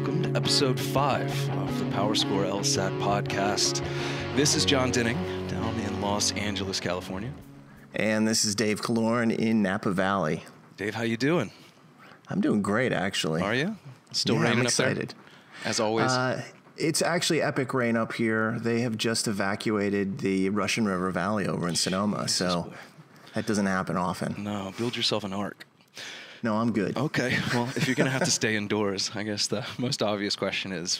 welcome to episode 5 of the PowerScore LSAT podcast. This is John Denning down in Los Angeles, California. And this is Dave Kalorn in Napa Valley. Dave, how you doing? I'm doing great, actually. Are you? Still raining up there? As always. It's actually epic rain up here. They have just evacuated the Russian River Valley over in Sonoma, so that doesn't happen often. No, build yourself an ark. No, I'm good. Okay, well, if you're going to have to stay indoors, I guess the most obvious question is,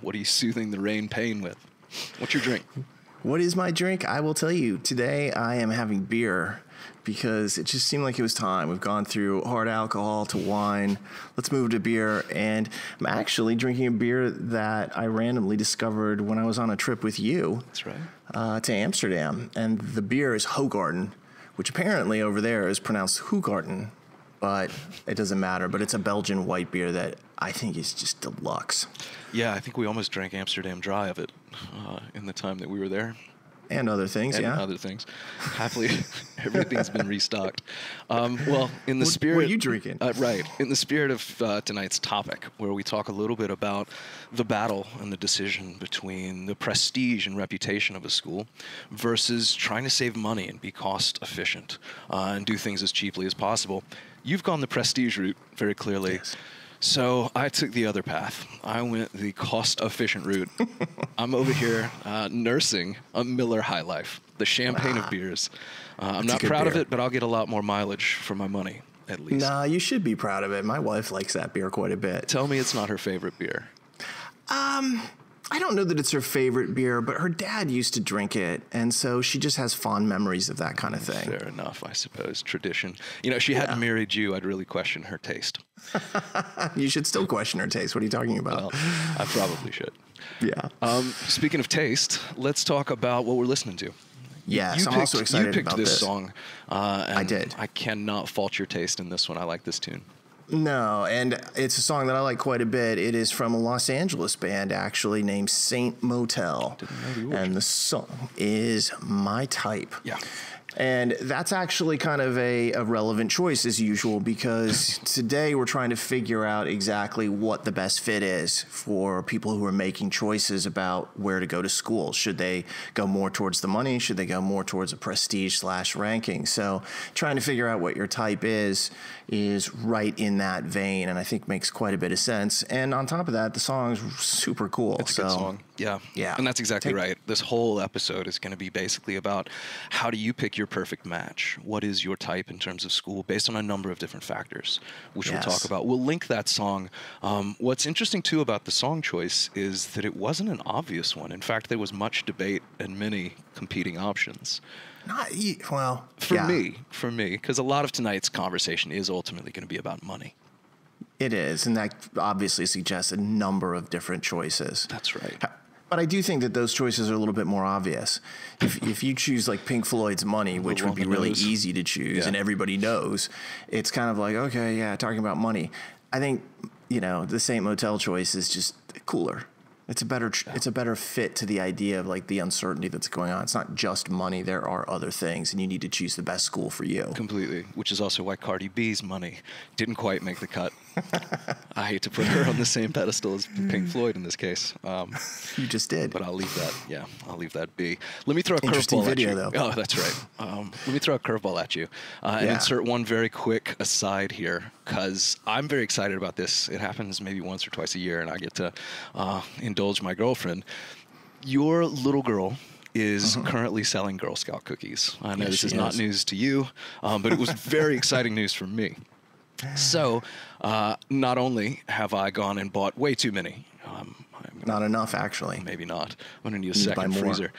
what are you soothing the rain pain with? What's your drink? What is my drink? I will tell you. Today, I am having beer because it just seemed like it was time. We've gone through hard alcohol to wine. Let's move to beer. And I'm actually drinking a beer that I randomly discovered when I was on a trip with you. That's right. To Amsterdam. And the beer is Hoegaarden, which apparently over there is pronounced Hoegaarden, but it doesn't matter. But it's a Belgian white beer that I think is just deluxe. Yeah, I think we almost drank Amsterdam dry of it in the time that we were there. And other things, and yeah. Other things. Happily, everything's been restocked. Well, in the spirit... What are you drinking? Right. In the spirit of tonight's topic, where we talk a little bit about the battle and the decision between the prestige and reputation of a school versus trying to save money and be cost efficient and do things as cheaply as possible. You've gone the prestige route very clearly. Yes. So I took the other path. I went the cost-efficient route. I'm over here nursing a Miller High Life, the champagne of beers. I'm not proud of it, but I'll get a lot more mileage for my money, at least. Nah, you should be proud of it. My wife likes that beer quite a bit. Tell me it's not her favorite beer. I don't know that it's her favorite beer, but her dad used to drink it, and so she just has fond memories of that kind of thing. Fair enough, I suppose. Tradition. You know, if she hadn't married you, I'd really question her taste. You should still question her taste. What are you talking about? Well, I probably should. Yeah. Speaking of taste, let's talk about what we're listening to. Yes, I'm also excited about this. You picked this song. And I did. I cannot fault your taste in this one. I like this tune. No, and it's a song that I like quite a bit. It is from a Los Angeles band, actually, named Saint Motel. Didn't know. And the song is My Type. Yeah. And that's actually kind of a relevant choice, as usual, because today we're trying to figure out exactly what the best fit is for people who are making choices about where to go to school. Should they go more towards the money? Should they go more towards a prestige/ranking? So trying to figure out what your type is right in that vein, and I think makes quite a bit of sense. And on top of that, the song's super cool. It's a good song. Yeah. Yeah. And that's exactly right. This whole episode is going to be basically about how do you pick your perfect match? What is your type in terms of school based on a number of different factors, which we'll talk about. We'll link that song. What's interesting, too, about the song choice is that it wasn't an obvious one. In fact, there was much debate and many competing options. For me, because a lot of tonight's conversation is ultimately going to be about money. It is, and that obviously suggests a number of different choices. That's right. But I do think that those choices are a little bit more obvious. If you choose like Pink Floyd's Money, which would be really easy to choose and everybody knows, it's kind of like, okay, yeah, talking about money. I think, you know, the Saint Motel choice is just cooler. It's a better fit to the idea of like the uncertainty that's going on. It's not just money. There are other things, and you need to choose the best school for you. Completely, which is also why Cardi B's Money didn't quite make the cut. I hate to put her on the same pedestal as Pink Floyd in this case. You just did. But I'll leave that. Yeah, I'll leave that be. Let me throw a curveball at you. Interesting video, though. Oh, that's right. Let me throw a curveball at you and insert one very quick aside here, because I'm very excited about this. It happens maybe once or twice a year, and I get to indulge my girlfriend. Your little girl is currently selling Girl Scout cookies. I know this is not news to you, but it was very exciting news for me. So not only have I gone and bought way too many. Not enough, actually. Maybe not. I'm going to need a second freezer.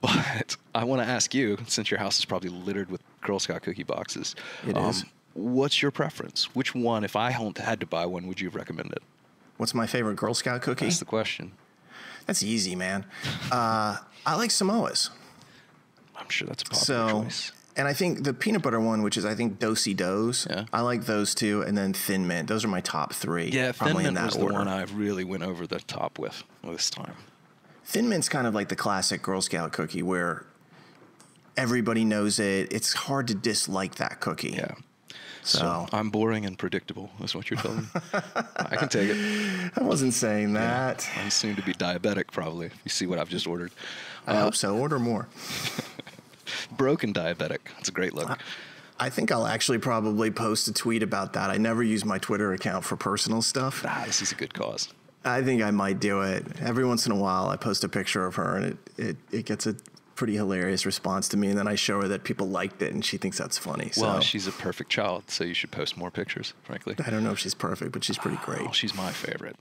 But I want to ask you, since your house is probably littered with Girl Scout cookie boxes, it is. What's your preference? Which one, if I had to buy one, would you have recommended? What's my favorite Girl Scout cookie? That's the question. That's easy, man. I like Samoa's. I'm sure that's a popular choice. And I think the peanut butter one, which is, I think, Do-Si-Do's. Yeah. I like those two. And then Thin Mint. Those are my top three. Yeah, Thin Mint was the one I really went over the top with this time. Thin Mint's kind of like the classic Girl Scout cookie where everybody knows it. It's hard to dislike that cookie. Yeah. So I'm boring and predictable, is what you're telling me. I can take it. I wasn't saying that. Yeah, I seem to be diabetic, probably, if you see what I've just ordered. I hope so. Order more. Broken diabetic. That's a great look. I think I'll actually probably post a tweet about that. I never use my Twitter account for personal stuff. This is a good cause. I think I might do it. Every once in a while, I post a picture of her, and it gets a pretty hilarious response to me, and then I show her that people liked it, and she thinks that's funny. Well, she's a perfect child, so you should post more pictures, frankly. I don't know if she's perfect, but she's pretty great. She's my favorite.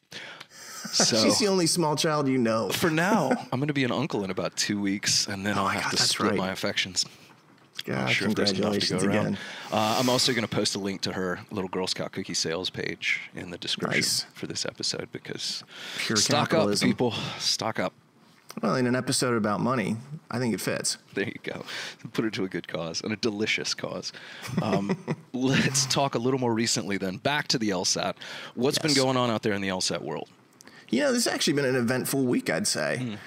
So, she's the only small child you know. For now, I'm going to be an uncle in about 2 weeks, and then I'll have to split my affections. God, sure, congratulations again. I'm also going to post a link to her little Girl Scout cookie sales page in the description for this episode, because stock up, people. Stock up. Well, in an episode about money, I think it fits. There you go. Put it to a good cause, and a delicious cause. Let's talk a little more recently then. Back to the LSAT. What's been going on out there in the LSAT world? You know, this has actually been an eventful week, I'd say.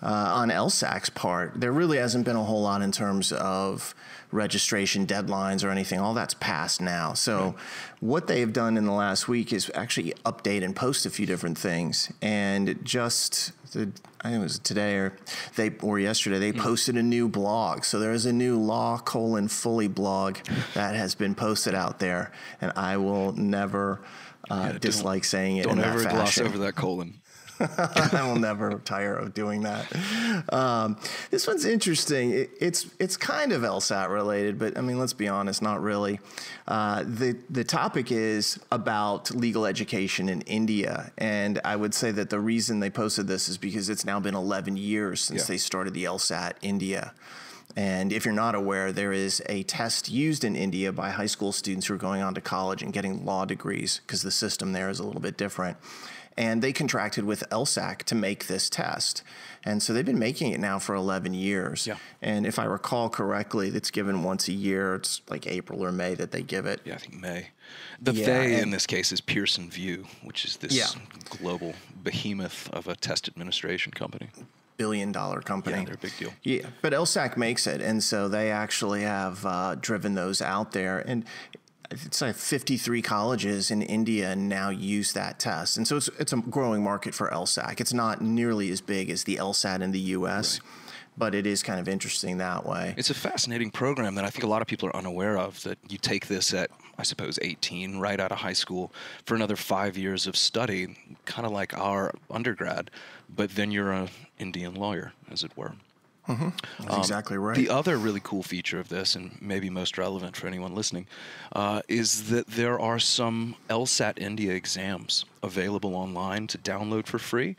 On LSAC's part, there really hasn't been a whole lot in terms of registration deadlines or anything. All that's passed now. So what they've done in the last week is actually update and post a few different things. And just, I think it was today or yesterday, they posted a new blog. So there is a new Law: Fully blog that has been posted out there. And I will never dislike saying it in that fashion. Don't ever gloss over that colon. I will never tire of doing that. This one's interesting. It's kind of LSAT related, but I mean, let's be honest, not really. The topic is about legal education in India. And I would say that the reason they posted this is because it's now been 11 years since they started the LSAT India. And if you're not aware, there is a test used in India by high school students who are going on to college and getting law degrees, because the system there is a little bit different. And they contracted with LSAC to make this test. And so they've been making it now for 11 years. Yeah. And if I recall correctly, it's given once a year. It's like April or May that they give it. Yeah, I think May. The they in this case is Pearson View, which is this global behemoth of a test administration company. Billion-dollar company. Yeah, they're a big deal. Yeah, but LSAC makes it. And so they actually have driven those out there. And it's like 53 colleges in India now use that test. And so it's a growing market for LSAC. It's not nearly as big as the LSAT in the U.S., but it is kind of interesting that way. It's a fascinating program that I think a lot of people are unaware of, that you take this at, I suppose, 18, right out of high school, for another 5 years of study, kind of like our undergrad, but then you're an Indian lawyer, as it were. That's exactly right. The other really cool feature of this, and maybe most relevant for anyone listening, is that there are some LSAT India exams available online to download for free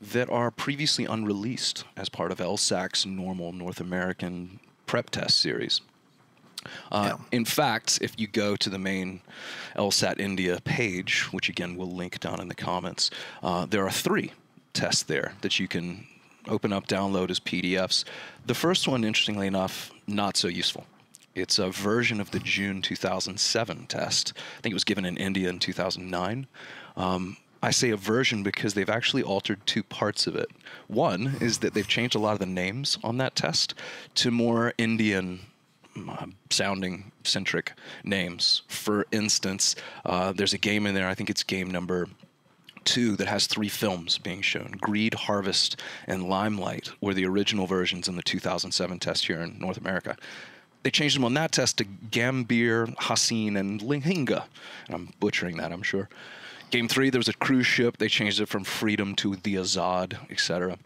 that are previously unreleased as part of LSAC's normal North American prep test series. In fact, if you go to the main LSAT India page, which again we'll link down in the comments, there are 3 tests there that you can open up, download as PDFs. The first one, interestingly enough, not so useful. It's a version of the June 2007 test. I think it was given in India in 2009. I say a version because they've actually altered 2 parts of it. One is that they've changed a lot of the names on that test to more Indian sounding centric names. For instance, there's a game in there, I think it's game number 2, that has 3 films being shown, Greed, Harvest, and Limelight, were the original versions in the 2007 test here in North America. They changed them on that test to Gambir, Haseen, and Linhinga. And I'm butchering that, I'm sure. Game 3, there was a cruise ship. They changed it from Freedom to the Azad, etc.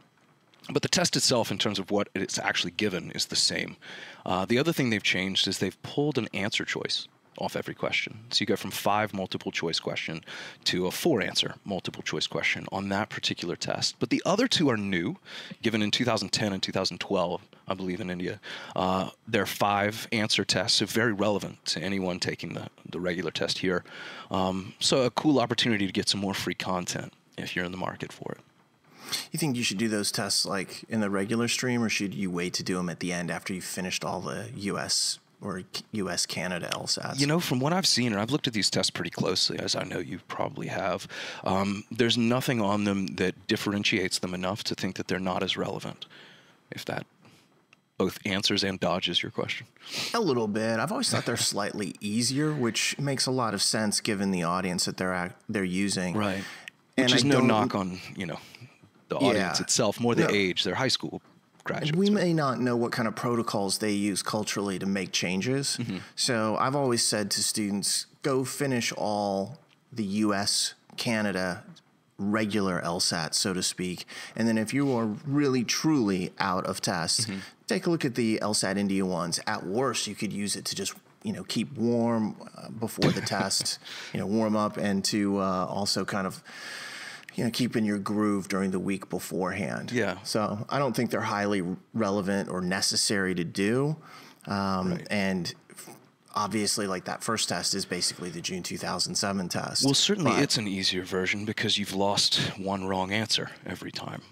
But the test itself, in terms of what it's actually given, is the same. The other thing they've changed is they've pulled an answer choice off every question. So you go from 5 multiple choice question to a 4 answer multiple choice question on that particular test. But the other 2 are new, given in 2010 and 2012, I believe, in India. They're 5 answer tests, so very relevant to anyone taking the regular test here. So a cool opportunity to get some more free content if you're in the market for it. You think you should do those tests like in the regular stream, or should you wait to do them at the end after you've finished all the U.S. or U.S.-Canada LSATs? You know, from what I've seen, and I've looked at these tests pretty closely, as I know you probably have, there's nothing on them that differentiates them enough to think that they're not as relevant, if that both answers and dodges your question? A little bit. I've always thought they're slightly easier, which makes a lot of sense given the audience that they're using. Right. Which is no knock on, you know, the audience itself, more the age. They're high school graduates. We may not know what kind of protocols they use culturally to make changes. Mm-hmm. So I've always said to students, go finish all the U.S., Canada, regular LSAT, so to speak. And then if you are really, truly out of tests, mm-hmm. take a look at the LSAT India ones. At worst, you could use it to just, you know, keep warm before the test, you know, warm up, and to also kind of, you know, keep in your groove during the week beforehand. Yeah. So I don't think they're highly relevant or necessary to do. Right. And obviously, like, that first test is basically the June 2007 test. Well, certainly it's an easier version because you've lost one wrong answer every time.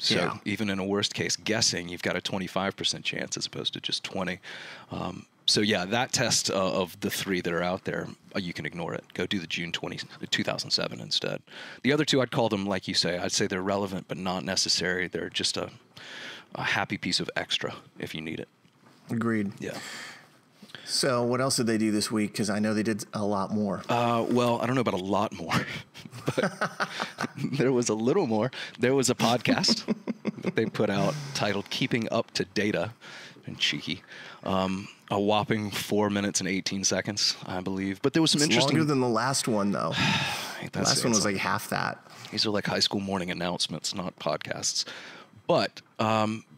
So even in a worst case guessing, you've got a 25% chance as opposed to just 20. So yeah, that test of the three that are out there, you can ignore it. Go do the June 2007 instead. The other two, I'd call them, like you say, I'd say they're relevant but not necessary. They're just a happy piece of extra if you need it. Agreed. Yeah. So what else did they do this week? Because I know they did a lot more. Well, I don't know about a lot more, but there was a little more. There was a podcast that they put out titled Keeping Up to Data, and cheeky, a whopping 4 minutes and 18 seconds, I believe. But there was some interesting... longer than the last one, though. The last one was like half that. These are like high school morning announcements, not podcasts. But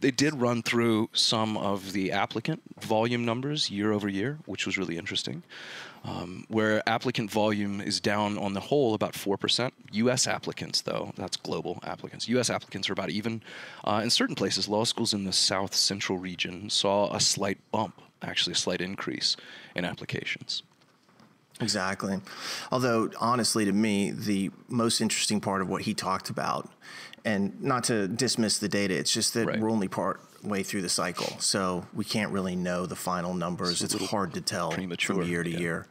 they did run through some of the applicant volume numbers year over year, which was really interesting, where applicant volume is down on the whole about 4%. U.S. applicants, though, that's global applicants. U.S. applicants are about even. In certain places, law schools in the South Central region saw a slight bump, actually a slight increase in applications. Exactly. Although, honestly, to me, the most interesting part of what he talked about, and not to dismiss the data, it's just that we're only part way through the cycle. So we can't really know the final numbers. It's hard to tell from year to year.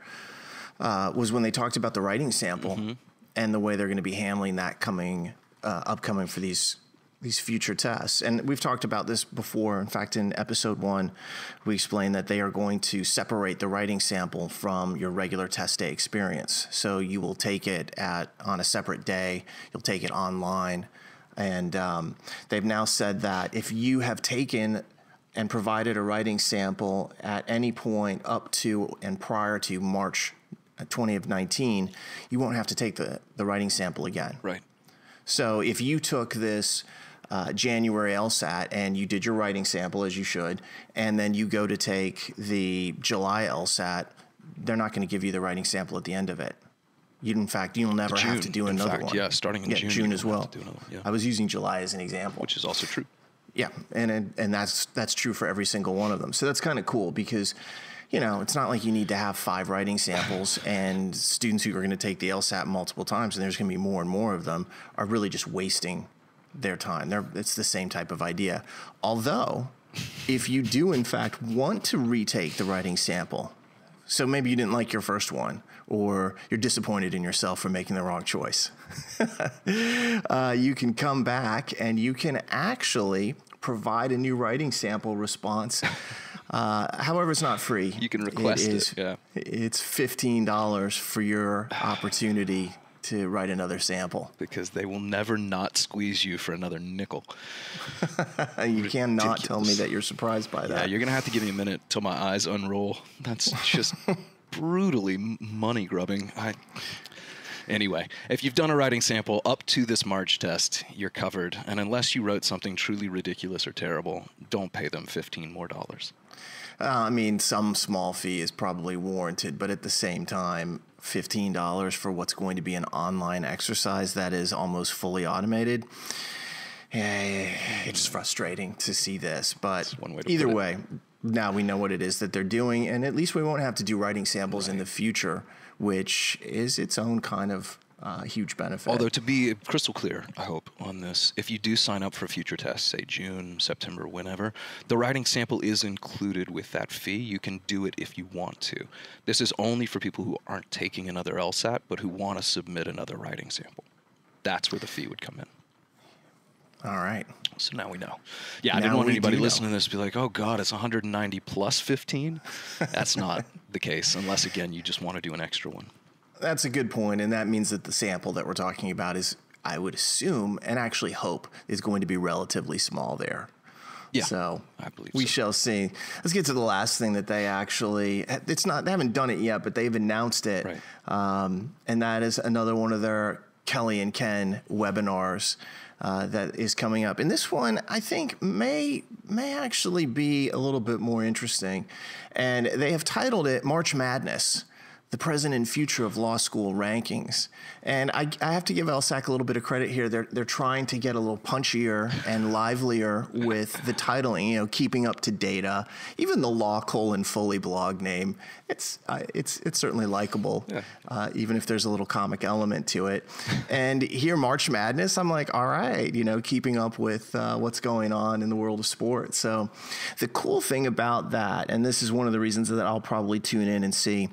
Was when they talked about the writing sample and the way they're going to be handling that coming, upcoming for these future tests. And we've talked about this before. In fact, in episode 1, we explained that they are going to separate the writing sample from your regular test day experience. So you will take it on a separate day. You'll take it online. And they've now said that if you have taken and provided a writing sample at any point up to and prior to March 20 of 19, you won't have to take the writing sample again. Right. So if you took this January LSAT and you did your writing sample, as you should, and then you go to take the July LSAT, they're not going to give you the writing sample at the end of it. In fact, you'll never have to do another one. Yeah, starting in June as well. I was using July as an example, which is also true. Yeah, and that's true for every single one of them. So that's kind of cool because, you know, it's not like you need to have 5 writing samples, and students who are going to take the LSAT multiple times, and there's going to be more and more of them, are really just wasting their time. It's the same type of idea. Although, if you do in fact want to retake the writing sample, so maybe you didn't like your first one, or you're disappointed in yourself for making the wrong choice, you can come back and you can actually provide a new writing sample response. However, it's not free. You can request it. Yeah. It's $15 for your opportunity to write another sample. Because they will never not squeeze you for another nickel. You cannot tell me that you're surprised by that. Yeah, you're going to have to give me a minute till my eyes unroll. That's just... brutally money grubbing. Anyway, if you've done a writing sample up to this March test, you're covered. And unless you wrote something truly ridiculous or terrible, don't pay them $15 more. I mean, some small fee is probably warranted, but at the same time, $15 for what's going to be an online exercise that is almost fully automated. It's just frustrating to see this, but either way, now we know what it is that they're doing, and at least we won't have to do writing samples in the future, which is its own kind of huge benefit. Although, to be crystal clear, I hope, on this, if you do sign up for future tests, say June, September, whenever, the writing sample is included with that fee. You can do it if you want to. This is only for people who aren't taking another LSAT, but who want to submit another writing sample. That's where the fee would come in. All right. So now we know. Yeah, I didn't want anybody listening to this to be like, oh, God, it's 190 plus 15. That's not the case, unless, again, you just want to do an extra one. That's a good point, and that means that the sample that we're talking about is, I would assume, and actually hope, is going to be relatively small there. Yeah, so I believe we shall see. Let's get to the last thing that they actually, it's not, they haven't done it yet, but they've announced it. Right. And that is another one of their Kelly and Ken webinars that is coming up. And this one, I think, may actually be a little bit more interesting. And they have titled it March Madness, the present and future of law school rankings. And I have to give LSAC a little bit of credit here. They're trying to get a little punchier and livelier with the titling, you know, Keeping Up to Data. Even the Law Colon Foley blog name, it's certainly likable, yeah. Even if there's a little comic element to it. And here, March Madness, I'm like, all right, you know, keeping up with what's going on in the world of sports. So the cool thing about that, and this is one of the reasons that I'll probably tune in and see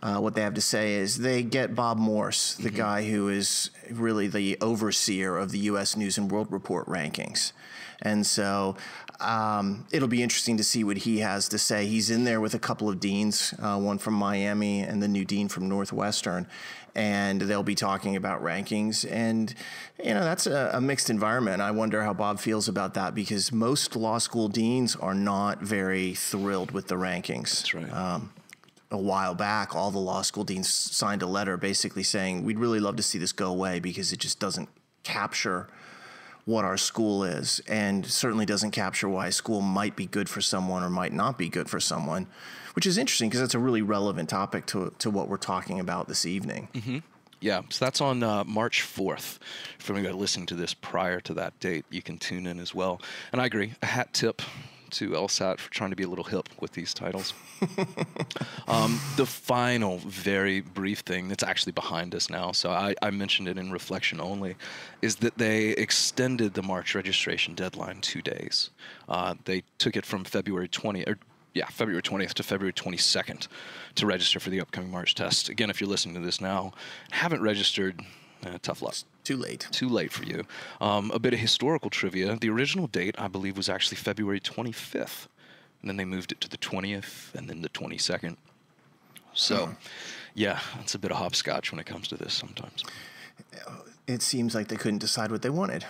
what they have to say, is they get Bob Morse, the mm-hmm. guy who is really the overseer of the U.S. News and World Report rankings. And so it'll be interesting to see what he has to say. He's in there with a couple of deans, one from Miami and the new dean from Northwestern. And they'll be talking about rankings. And, you know, that's a mixed environment. I wonder how Bob feels about that, because most law school deans are not very thrilled with the rankings. That's right. A while back, all the law school deans signed a letter basically saying, we'd really love to see this go away because it just doesn't capture what our school is, and certainly doesn't capture why a school might be good for someone or might not be good for someone, which is interesting because that's a really relevant topic to what we're talking about this evening. Mm-hmm. Yeah, so that's on March 4th. If anybody listening to this prior to that date, you can tune in as well. And I agree, a hat tip to LSAT for trying to be a little hip with these titles. The final very brief thing that's actually behind us now, so I mentioned it in reflection only, is that they extended the March registration deadline 2 days. They took it from February 20th to February 22nd to register for the upcoming March test. Again, if you're listening to this now, haven't registered, tough luck. Too late. Too late for you. A bit of historical trivia. The original date, I believe, was actually February 25th. And then they moved it to the 20th and then the 22nd. So, yeah, it's a bit of hopscotch when it comes to this sometimes. It seems like they couldn't decide what they wanted.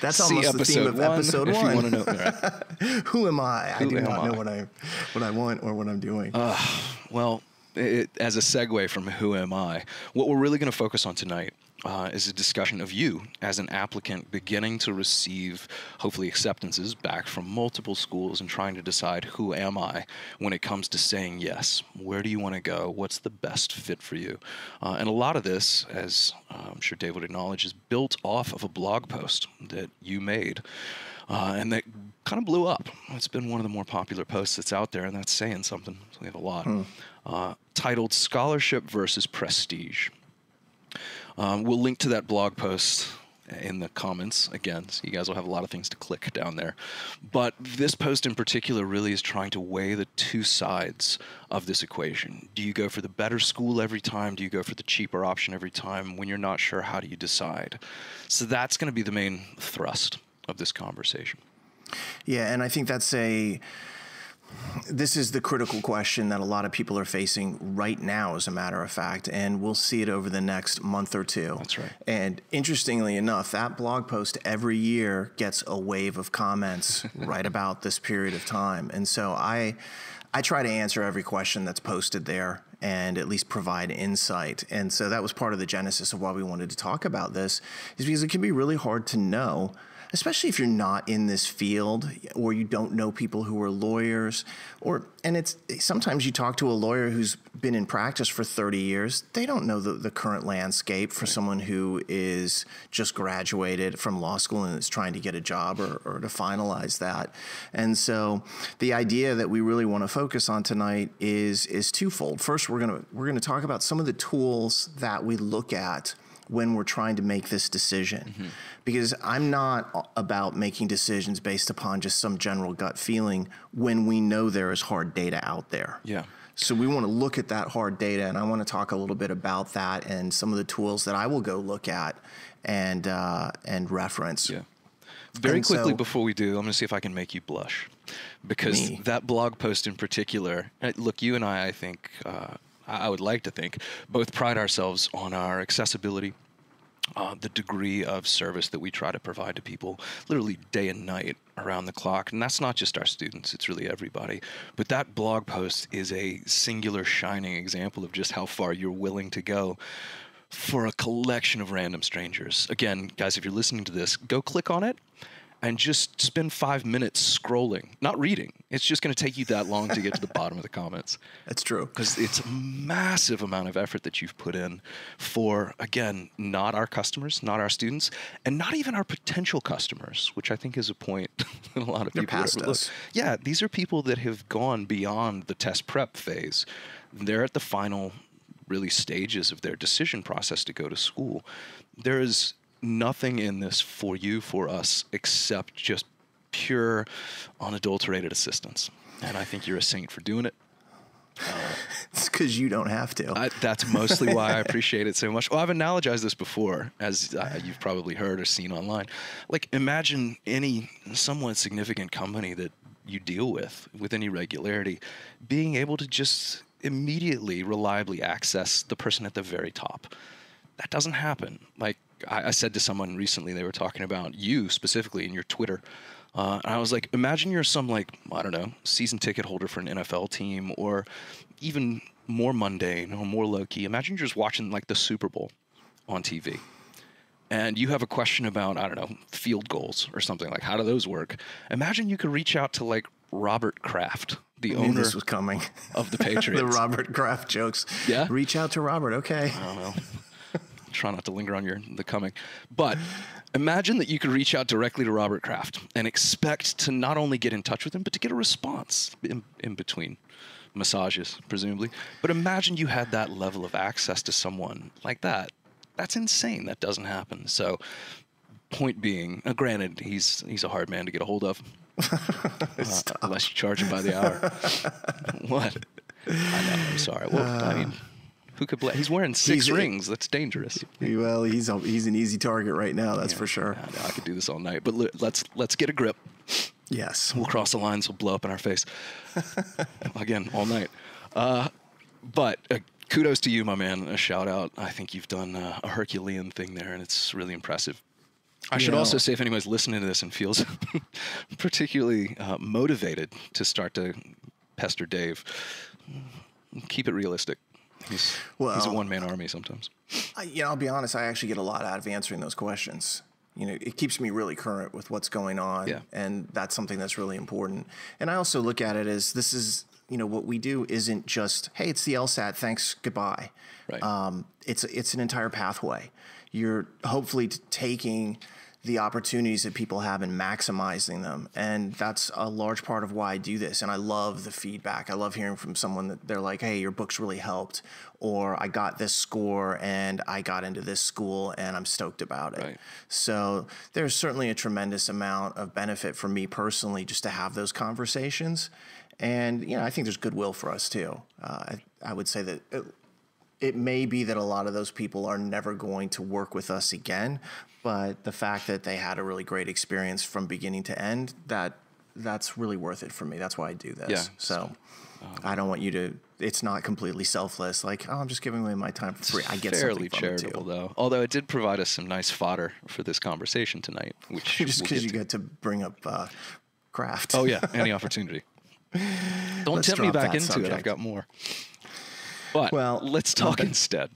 That's almost the theme of episode one. If you want to know, right. Who am I? Who I do not know what I want or what I'm doing. Well... as a segue from Who Am I, what we're really going to focus on tonight is a discussion of you as an applicant beginning to receive, hopefully, acceptances back from multiple schools and trying to decide who am I when it comes to saying yes. Where do you want to go? What's the best fit for you? And a lot of this, as I'm sure Dave would acknowledge, is built off of a blog post that you made. And that kind of blew up. It's been one of the more popular posts that's out there, and that's saying something. So we have a lot. Titled Scholarship versus Prestige. We'll link to that blog post in the comments again, so you guys will have a lot of things to click down there. But this post in particular really is trying to weigh the two sides of this equation. Do you go for the better school every time? Do you go for the cheaper option every time? When you're not sure, how do you decide? So that's going to be the main thrust of this conversation. Yeah, and I think this is the critical question that a lot of people are facing right now, as a matter of fact, and we'll see it over the next month or two. That's right. And interestingly enough, that blog post every year gets a wave of comments right about this period of time. And so I try to answer every question that's posted there and at least provide insight. And so that was part of the genesis of why we wanted to talk about this, is because it can be really hard to know, especially if you're not in this field or you don't know people who are lawyers, and it's sometimes you talk to a lawyer who's been in practice for 30 years. They don't know the current landscape for someone who is just graduated from law school and is trying to get a job or to finalize that. And so the idea that we really want to focus on tonight is twofold. First, we're going to talk about some of the tools that we look at when we're trying to make this decision. Mm-hmm. Because I'm not about making decisions based upon just some general gut feeling when we know there is hard data out there. Yeah. So we want to look at that hard data, and I want to talk a little bit about that and some of the tools that I will go look at and reference. Yeah. Very quickly, before we do, I'm going to see if I can make you blush, because that blog post in particular, look, you and I think, I would like to think, both pride ourselves on our accessibility, the degree of service that we try to provide to people literally day and night around the clock. And that's not just our students, it's really everybody. But that blog post is a singular shining example of just how far you're willing to go for a collection of random strangers. Again, guys, if you're listening to this, go click on it and just spend 5 minutes scrolling, not reading. It's just going to take you that long to get to the bottom of the comments. That's true. Because it's a massive amount of effort that you've put in for, again, not our customers, not our students, and not even our potential customers, which I think is a point that a lot of people overlook. Yeah, these are people that have gone beyond the test prep phase. They're at the final really stages of their decision process to go to school. There is nothing in this for you, for us, except just pure, unadulterated assistance. And I think you're a saint for doing it. It's because you don't have to. That's mostly why I appreciate it so much. Well, I've analogized this before, as you've probably heard or seen online. Like, imagine any somewhat significant company that you deal with any regularity, being able to just immediately, reliably access the person at the very top. That doesn't happen. Like I said to someone recently, they were talking about you specifically in your Twitter. And I was like, imagine you're some, like, I don't know, season ticket holder for an NFL team, or even more mundane or more low key. Imagine you're just watching like the Super Bowl on TV. And you have a question about, I don't know, field goals or something, like how do those work? Imagine you could reach out to like Robert Kraft, the owner was coming. Of the Patriots. The Robert Kraft jokes. Yeah. Reach out to Robert. Okay. I don't know. Try not to linger on the coming. But imagine that you could reach out directly to Robert Kraft and expect to not only get in touch with him, but to get a response in between massages, presumably. But imagine you had that level of access to someone like that. That's insane. That doesn't happen. So point being, granted, he's a hard man to get a hold of. Unless you charge him by the hour. What? I know, I'm sorry. Well, I mean, who could blame? He's wearing six rings. That's dangerous. Well, he's an easy target right now. That's for sure. I know, I could do this all night, but let's get a grip. Yes, we'll cross the lines. We'll blow up in our face again all night. But kudos to you, my man. A shout out. I think you've done a Herculean thing there, and it's really impressive. I should also say, if anyone's listening to this and feels particularly motivated to start to pester Dave, keep it realistic. He's a one-man army sometimes. I'll be honest. I actually get a lot out of answering those questions. It keeps me really current with what's going on, and that's something that's really important. And I also look at it as this is, what we do isn't just, hey, it's the LSAT, thanks, goodbye. Right. It's an entire pathway. You're hopefully taking the opportunities that people have and maximizing them. And that's a large part of why I do this. And I love the feedback. I love hearing from someone that they're like, hey, your book's really helped, or I got this score and I got into this school and I'm stoked about it. Right. So there's certainly a tremendous amount of benefit for me personally just to have those conversations. And, I think there's goodwill for us too. I would say that it may be that a lot of those people are never going to work with us again, but the fact that they had a really great experience from beginning to end, that's really worth it for me. That's why I do this. Yeah, so I don't want you to, it's not completely selfless. Like, oh, I'm just giving away my time for free. I get fairly charitable too, though. Although it did provide us some nice fodder for this conversation tonight, which just because you get to bring up Kraft. Oh yeah. Any opportunity. Don't tempt me back into subject. It. I've got more. But let's talk instead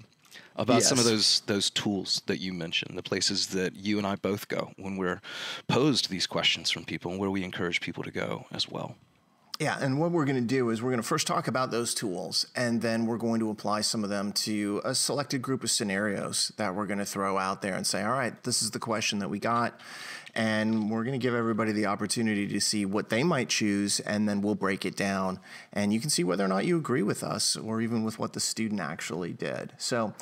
about some of those tools that you mentioned, the places that you and I both go when we're posed these questions from people and where we encourage people to go as well. Yeah, and what we're going to do is we're going to first talk about those tools, and then we're going to apply some of them to a selected group of scenarios that we're going to throw out there and say, all right, this is the question that we got, and we're going to give everybody the opportunity to see what they might choose, and then we'll break it down, and you can see whether or not you agree with us or even with what the student actually did. So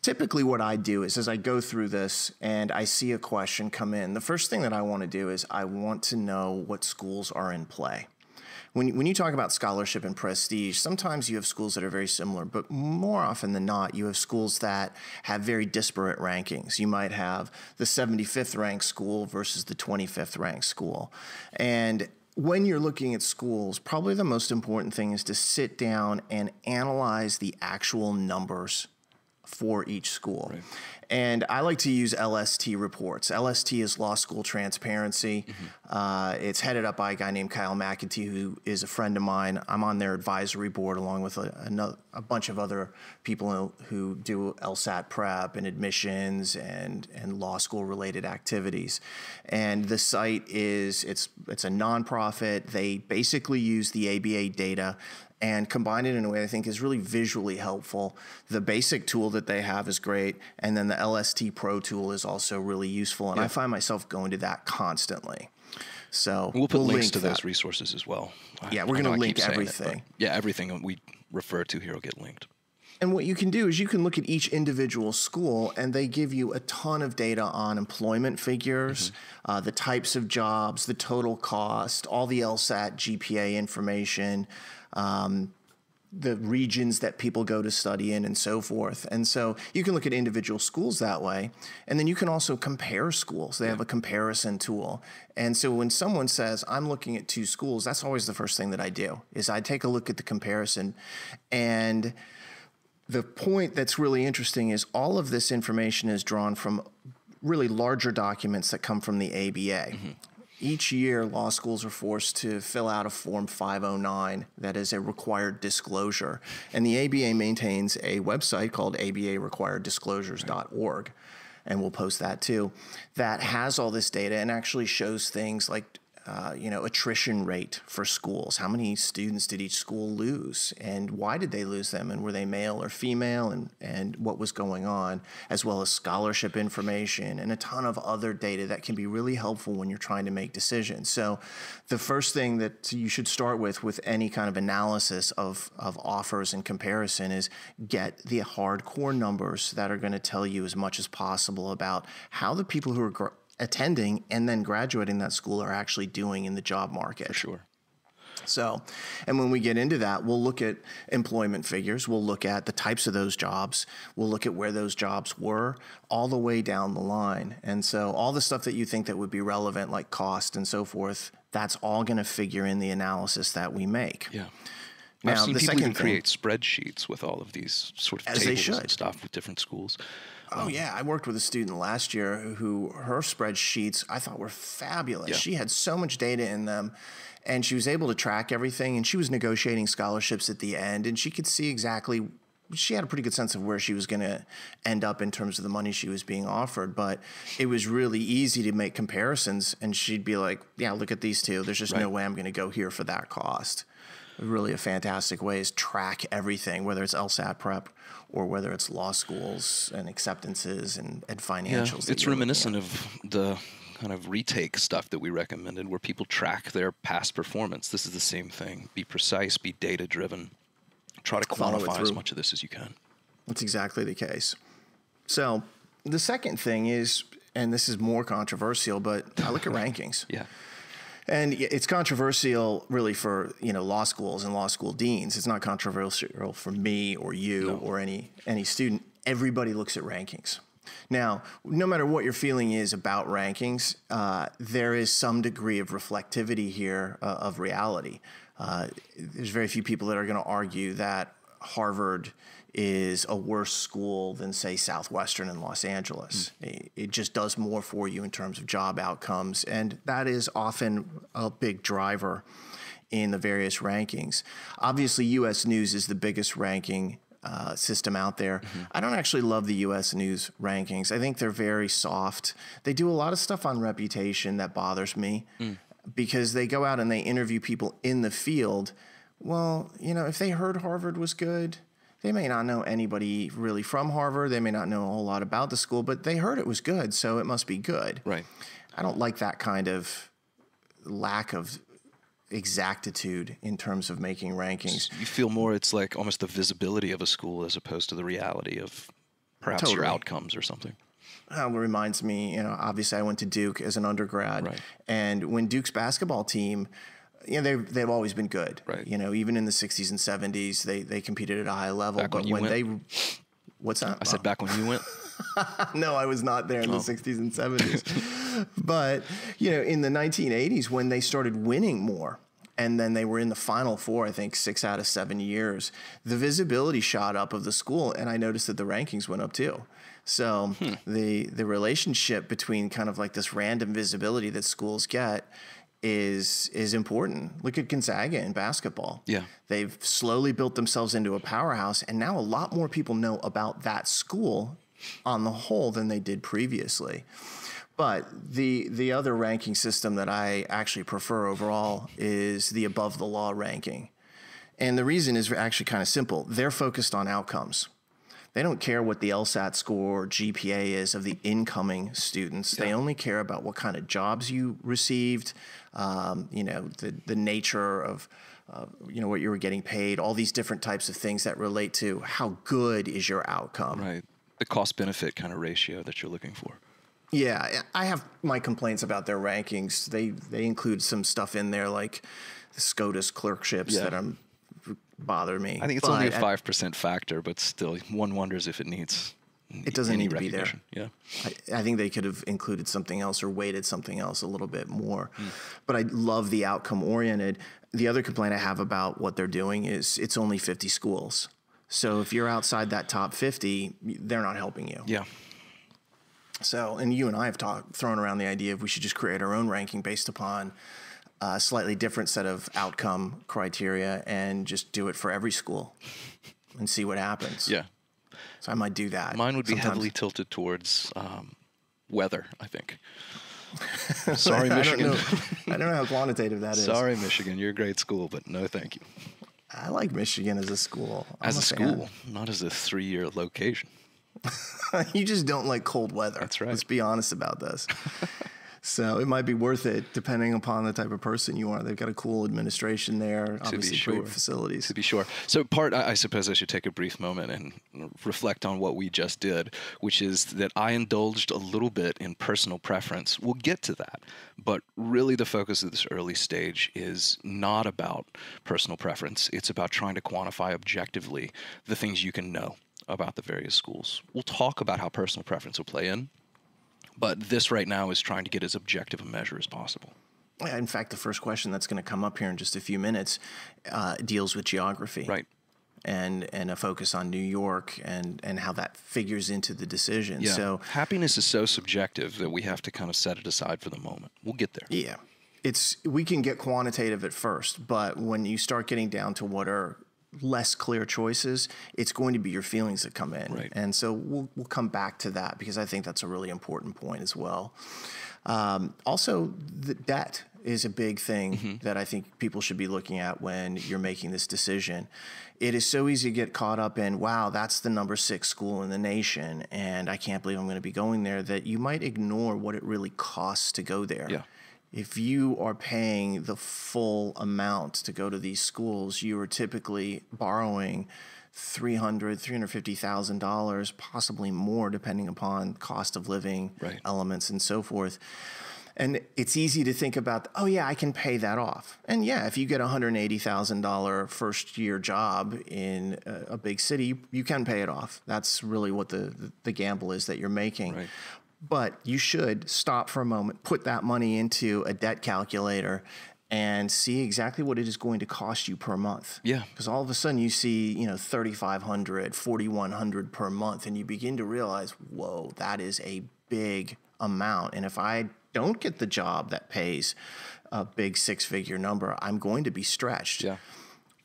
typically what I do is as I go through this and I see a question come in, the first thing that I want to do is I want to know what schools are in play. When you talk about scholarship and prestige, sometimes you have schools that are very similar, but more often than not, you have schools that have very disparate rankings. You might have the 75th ranked school versus the 25th ranked school. And when you're looking at schools, probably the most important thing is to sit down and analyze the actual numbers for each school. Right. And I like to use LST reports. LST is Law School Transparency. Mm-hmm. It's headed up by a guy named Kyle McEntee, who is a friend of mine. I'm on their advisory board along with a bunch of other people who do LSAT prep and admissions and law school related activities. And the site is, it's a nonprofit. They basically use the ABA data and combine it in a way I think is really visually helpful. The basic tool that they have is great, and then the LST Pro tool is also really useful, and I find myself going to that constantly. So we'll put links to those resources as well. Yeah, we're going to link everything. Yeah, everything we refer to here will get linked. And what you can do is you can look at each individual school, and they give you a ton of data on employment figures, mm-hmm. The types of jobs, the total cost, all the LSAT GPA information, the regions that people go to study in, and so forth. And so you can look at individual schools that way. And then you can also compare schools. They have a comparison tool. And so when someone says, I'm looking at two schools, that's always the first thing that I do, is I take a look at the comparison. And the point that's really interesting is all of this information is drawn from really larger documents that come from the ABA. Mm-hmm. Each year, law schools are forced to fill out a Form 509 that is a required disclosure. And the ABA maintains a website called abarequireddisclosures.org, and we'll post that too, that has all this data and actually shows things like attrition rate for schools. How many students did each school lose, and why did they lose them, and were they male or female, and what was going on, as well as scholarship information and a ton of other data that can be really helpful when you're trying to make decisions. So the first thing that you should start with any kind of analysis of offers and comparison is get the hardcore numbers that are going to tell you as much as possible about how the people who are attending and then graduating that school are actually doing in the job market. For sure. So, and when we get into that, we'll look at employment figures. We'll look at the types of those jobs. We'll look at where those jobs were all the way down the line. And so all the stuff that you think that would be relevant, like cost and so forth, that's all going to figure in the analysis that we make. Yeah. Now, I've seen the people second thing, create spreadsheets with all of these sort of tables and stuff with different schools. Oh, yeah. I worked with a student last year who her spreadsheets I thought were fabulous. Yeah. She had so much data in them, and she was able to track everything, and she was negotiating scholarships at the end, and she could see exactly – she had a pretty good sense of where she was going to end up in terms of the money she was being offered, but it was really easy to make comparisons, and she'd be like, yeah, look at these two. There's just no way I'm going to go here for that cost. Really a fantastic way is track everything, whether it's LSAT prep or whether it's law schools and acceptances and financials. Yeah, it's reminiscent of the kind of retake stuff that we recommended where people track their past performance. This is the same thing. Be precise, be data-driven. Try to quantify as much of this as you can. That's exactly the case. So the second thing is, and this is more controversial, but I look at rankings. Yeah. And it's controversial really for, law schools and law school deans. It's not controversial for me or you or any student. Everybody looks at rankings. Now, no matter what your feeling is about rankings, there is some degree of reflectivity here of reality. There's very few people that are going to argue that Harvard is a worse school than, say, Southwestern in Los Angeles. It just does more for you in terms of job outcomes, and that is often a big driver in the various rankings. Obviously, U.S. News is the biggest ranking system out there. Mm-hmm. I don't actually love the U.S. News rankings. I think they're very soft. They do a lot of stuff on reputation that bothers me because they go out and they interview people in the field. Well, if they heard Harvard was good, they may not know anybody really from Harvard. They may not know a whole lot about the school, but they heard it was good, so it must be good. Right. I don't like that kind of lack of exactitude in terms of making rankings. You feel more it's like almost the visibility of a school as opposed to the reality of perhaps your outcomes or something. It reminds me, obviously I went to Duke as an undergrad. Right. And when Duke's basketball team Yeah, they've always been good. Right. You know, even in the 60s and 70s, they competed at a high level. Back but when they what's that? I said back when you went. No, I was not there in the 60s and 70s. But, you know, in the 1980s when they started winning more, and then they were in the Final Four, I think, 6 out of 7 years, the visibility shot up of the school, and I noticed that the rankings went up too. So the relationship between kind of like this random visibility that schools get is important. Look at Gonzaga in basketball. Yeah. They've slowly built themselves into a powerhouse, and now a lot more people know about that school on the whole than they did previously. But the other ranking system that I actually prefer overall is the Above the Law ranking. And the reason is actually kind of simple. They're focused on outcomes. They don't care what the LSAT score or GPA is of the incoming students. Yeah. They only care about what kind of jobs you received, you know, the nature of, you know, what you were getting paid, all these different types of things that relate to how good is your outcome. Right. The cost-benefit kind of ratio that you're looking for. Yeah, I have my complaints about their rankings. They include some stuff in there like the SCOTUS clerkships that bother me. I think it's only a 5% factor, but still, one wonders if it needs. It doesn't need to be there. Yeah, I think they could have included something else or weighted something else a little bit more. But I love the outcome oriented. The other complaint I have about what they're doing is it's only 50 schools. So if you're outside that top 50, they're not helping you. Yeah. So, and you and I have thrown around the idea of we should just create our own ranking based upon a slightly different set of outcome criteria and just do it for every school and see what happens. Yeah. So I might do that. Mine would be heavily tilted towards weather, I think. Sorry, Michigan. I don't know how quantitative that is. Sorry, Michigan. You're a great school, but no thank you. I like Michigan as a school. As a school, not as a three-year location. You just don't like cold weather. That's right. Let's be honest about this. So it might be worth it, depending upon the type of person you are. They've got a cool administration there, obviously great facilities. To be sure. So I suppose I should take a brief moment and reflect on what we just did, which is that I indulged a little bit in personal preference. We'll get to that. But really the focus at this early stage is not about personal preference. It's about trying to quantify objectively the things you can know about the various schools. We'll talk about how personal preference will play in, but this right now is trying to get as objective a measure as possible. In fact, the first question that's going to come up here in just a few minutes deals with geography. Right. And a focus on New York and how that figures into the decision. Yeah. So happiness is so subjective that we have to kind of set it aside for the moment. We'll get there. Yeah. We can get quantitative at first, but when you start getting down to what are less clear choices, it's going to be your feelings that come in. Right. And so we'll come back to that because I think that's a really important point as well. Also, the debt is a big thing that I think people should be looking at when you're making this decision. It is so easy to get caught up in, wow, that's the number 6 school in the nation, and I can't believe I'm going to be going there, that you might ignore what it really costs to go there. Yeah. If you are paying the full amount to go to these schools, you are typically borrowing $300,000, $350,000, possibly more depending upon cost of living elements and so forth. And it's easy to think about, oh, yeah, I can pay that off. And, yeah, if you get a $180,000 first-year job in a big city, you can pay it off. That's really what the gamble is that you're making. Right. But you should stop for a moment, put that money into a debt calculator and see exactly what it is going to cost you per month. Yeah. Because all of a sudden you see, you know, $3,500, $4,100 per month, and you begin to realize, whoa, that is a big amount. And if I don't get the job that pays a big 6-figure number, I'm going to be stretched. Yeah.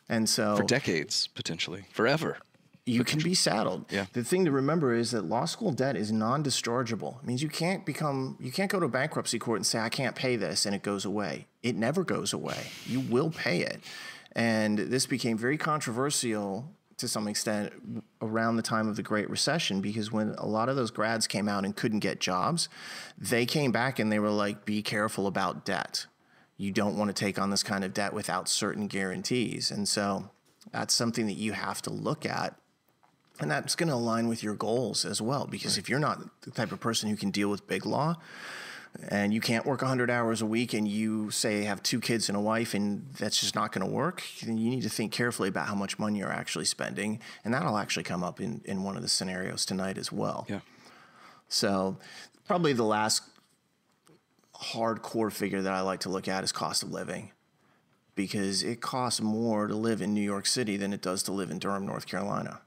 And so for decades, potentially, forever. You can be saddled. Yeah. The thing to remember is that law school debt is non-dischargeable. It means you can't go to a bankruptcy court and say, I can't pay this, and it goes away. It never goes away. You will pay it. And this became very controversial to some extent around the time of the Great Recession, because when a lot of those grads came out and couldn't get jobs, they came back and they were like, be careful about debt. You don't want to take on this kind of debt without certain guarantees. And so that's something that you have to look at. And that's going to align with your goals as well, because if you're not the type of person who can deal with big law, and you can't work 100 hours a week and you say have 2 kids and a wife and that's just not going to work, then you need to think carefully about how much money you're actually spending. And that'll actually come up in one of the scenarios tonight as well. Yeah. So probably the last hardcore figure that I like to look at is cost of living, because it costs more to live in New York City than it does to live in Durham, North Carolina.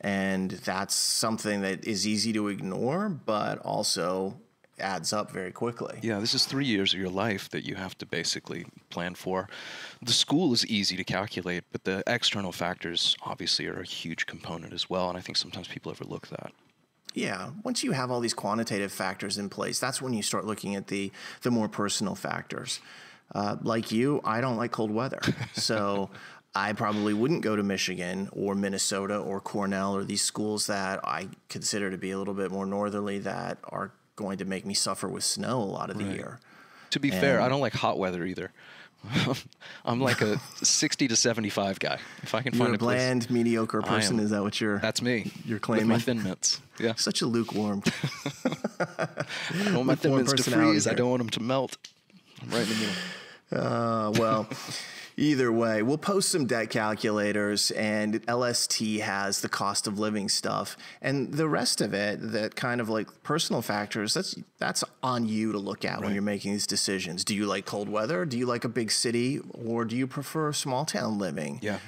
And that's something that is easy to ignore, but also adds up very quickly. Yeah, this is 3 years of your life that you have to basically plan for. The school is easy to calculate, but the external factors obviously are a huge component as well. And I think sometimes people overlook that. Yeah. Once you have all these quantitative factors in place, that's when you start looking at the more personal factors. Like you, I don't like cold weather. So I probably wouldn't go to Michigan or Minnesota or Cornell or these schools that I consider to be a little bit more northerly that are going to make me suffer with snow a lot of the year. To be fair, I don't like hot weather either. I'm like a 60 to 75 guy. If I can find a bland, mediocre person, is that what you're? That's me. You're claiming with my Thin Mints. Yeah, such a lukewarm. I want my Thin Mints to freeze. Here. I don't want them to melt. I'm right in the middle. Well, either way, we'll post some debt calculators, and LST has the cost of living stuff, and the rest of it, that kind of like personal factors, that's on you to look at when you're making these decisions. Do you like cold weather? Do you like a big city, or do you prefer small town living? Yeah.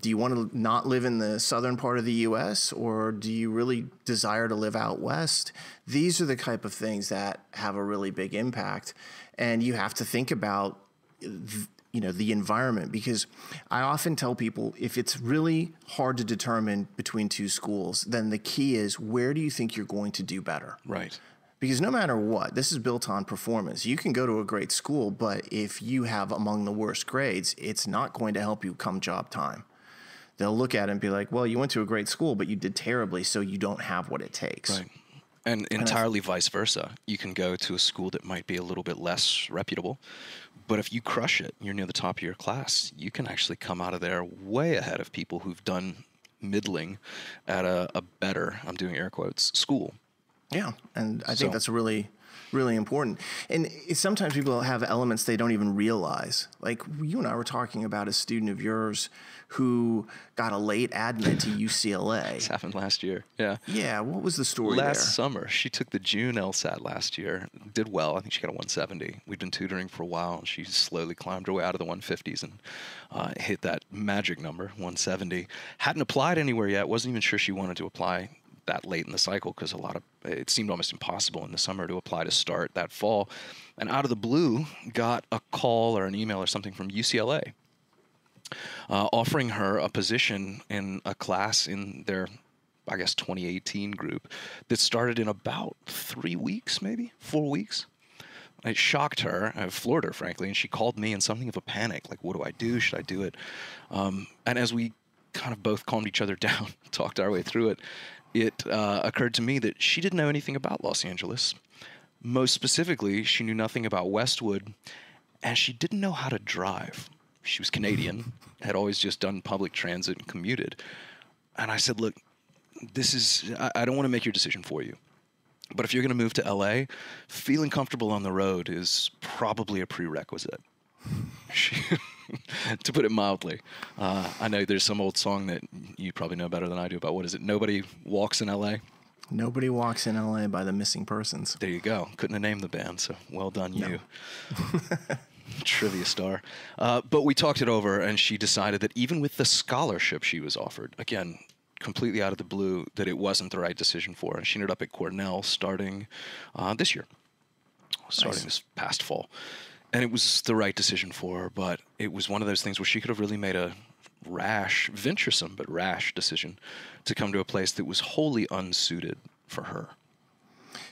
Do you want to not live in the southern part of the U.S., or do you really desire to live out west? These are the type of things that have a really big impact, and you have to think about the environment, because I often tell people, if it's really hard to determine between 2 schools, then the key is, where do you think you're going to do better? Right. Because no matter what, this is built on performance. You can go to a great school, but if you have among the worst grades, it's not going to help you come job time. They'll look at it and be like, well, you went to a great school, but you did terribly, so you don't have what it takes. Right. And entirely vice versa. You can go to a school that might be a little bit less reputable, but if you crush it, you're near the top of your class, you can actually come out of there way ahead of people who've done middling at a better, I'm doing air quotes, school. Yeah, and I think that's really, really important. And sometimes people have elements they don't even realize. Like you and I were talking about a student of yours who got a late admit to UCLA. This happened last year. Yeah. Yeah. What was the story there? Last summer, she took the June LSAT last year, did well. I think she got a 170. We'd been tutoring for a while, and she slowly climbed her way out of the 150s and hit that magic number, 170. Hadn't applied anywhere yet. Wasn't even sure she wanted to apply that late in the cycle, because it seemed almost impossible in the summer to apply to start that fall. And out of the blue, got a call or an email or something from UCLA offering her a position in a class in their, I guess, 2018 group that started in about 3 weeks, maybe 4 weeks. It shocked her, it floored her, frankly, and she called me in something of a panic, like, what do I do? Should I do it? And as we kind of both calmed each other down, talked our way through it, it occurred to me that she didn't know anything about Los Angeles. Most specifically, she knew nothing about Westwood, and she didn't know how to drive. She was Canadian, had always just done public transit and commuted. And I said, look, I don't want to make your decision for you, but if you're going to move to LA, feeling comfortable on the road is probably a prerequisite. To put it mildly. I know there's some old song that you probably know better than I do about, what is it? Nobody Walks in LA? Nobody Walks in LA by the Missing Persons. There you go. Couldn't have named the band, so well done you. Trivia star. But we talked it over, and she decided that even with the scholarship she was offered, again, completely out of the blue, that it wasn't the right decision for her. And she ended up at Cornell starting this year, this past fall. And it was the right decision for her, but it was one of those things where she could have really made a rash, venturesome, but rash decision to come to a place that was wholly unsuited for her.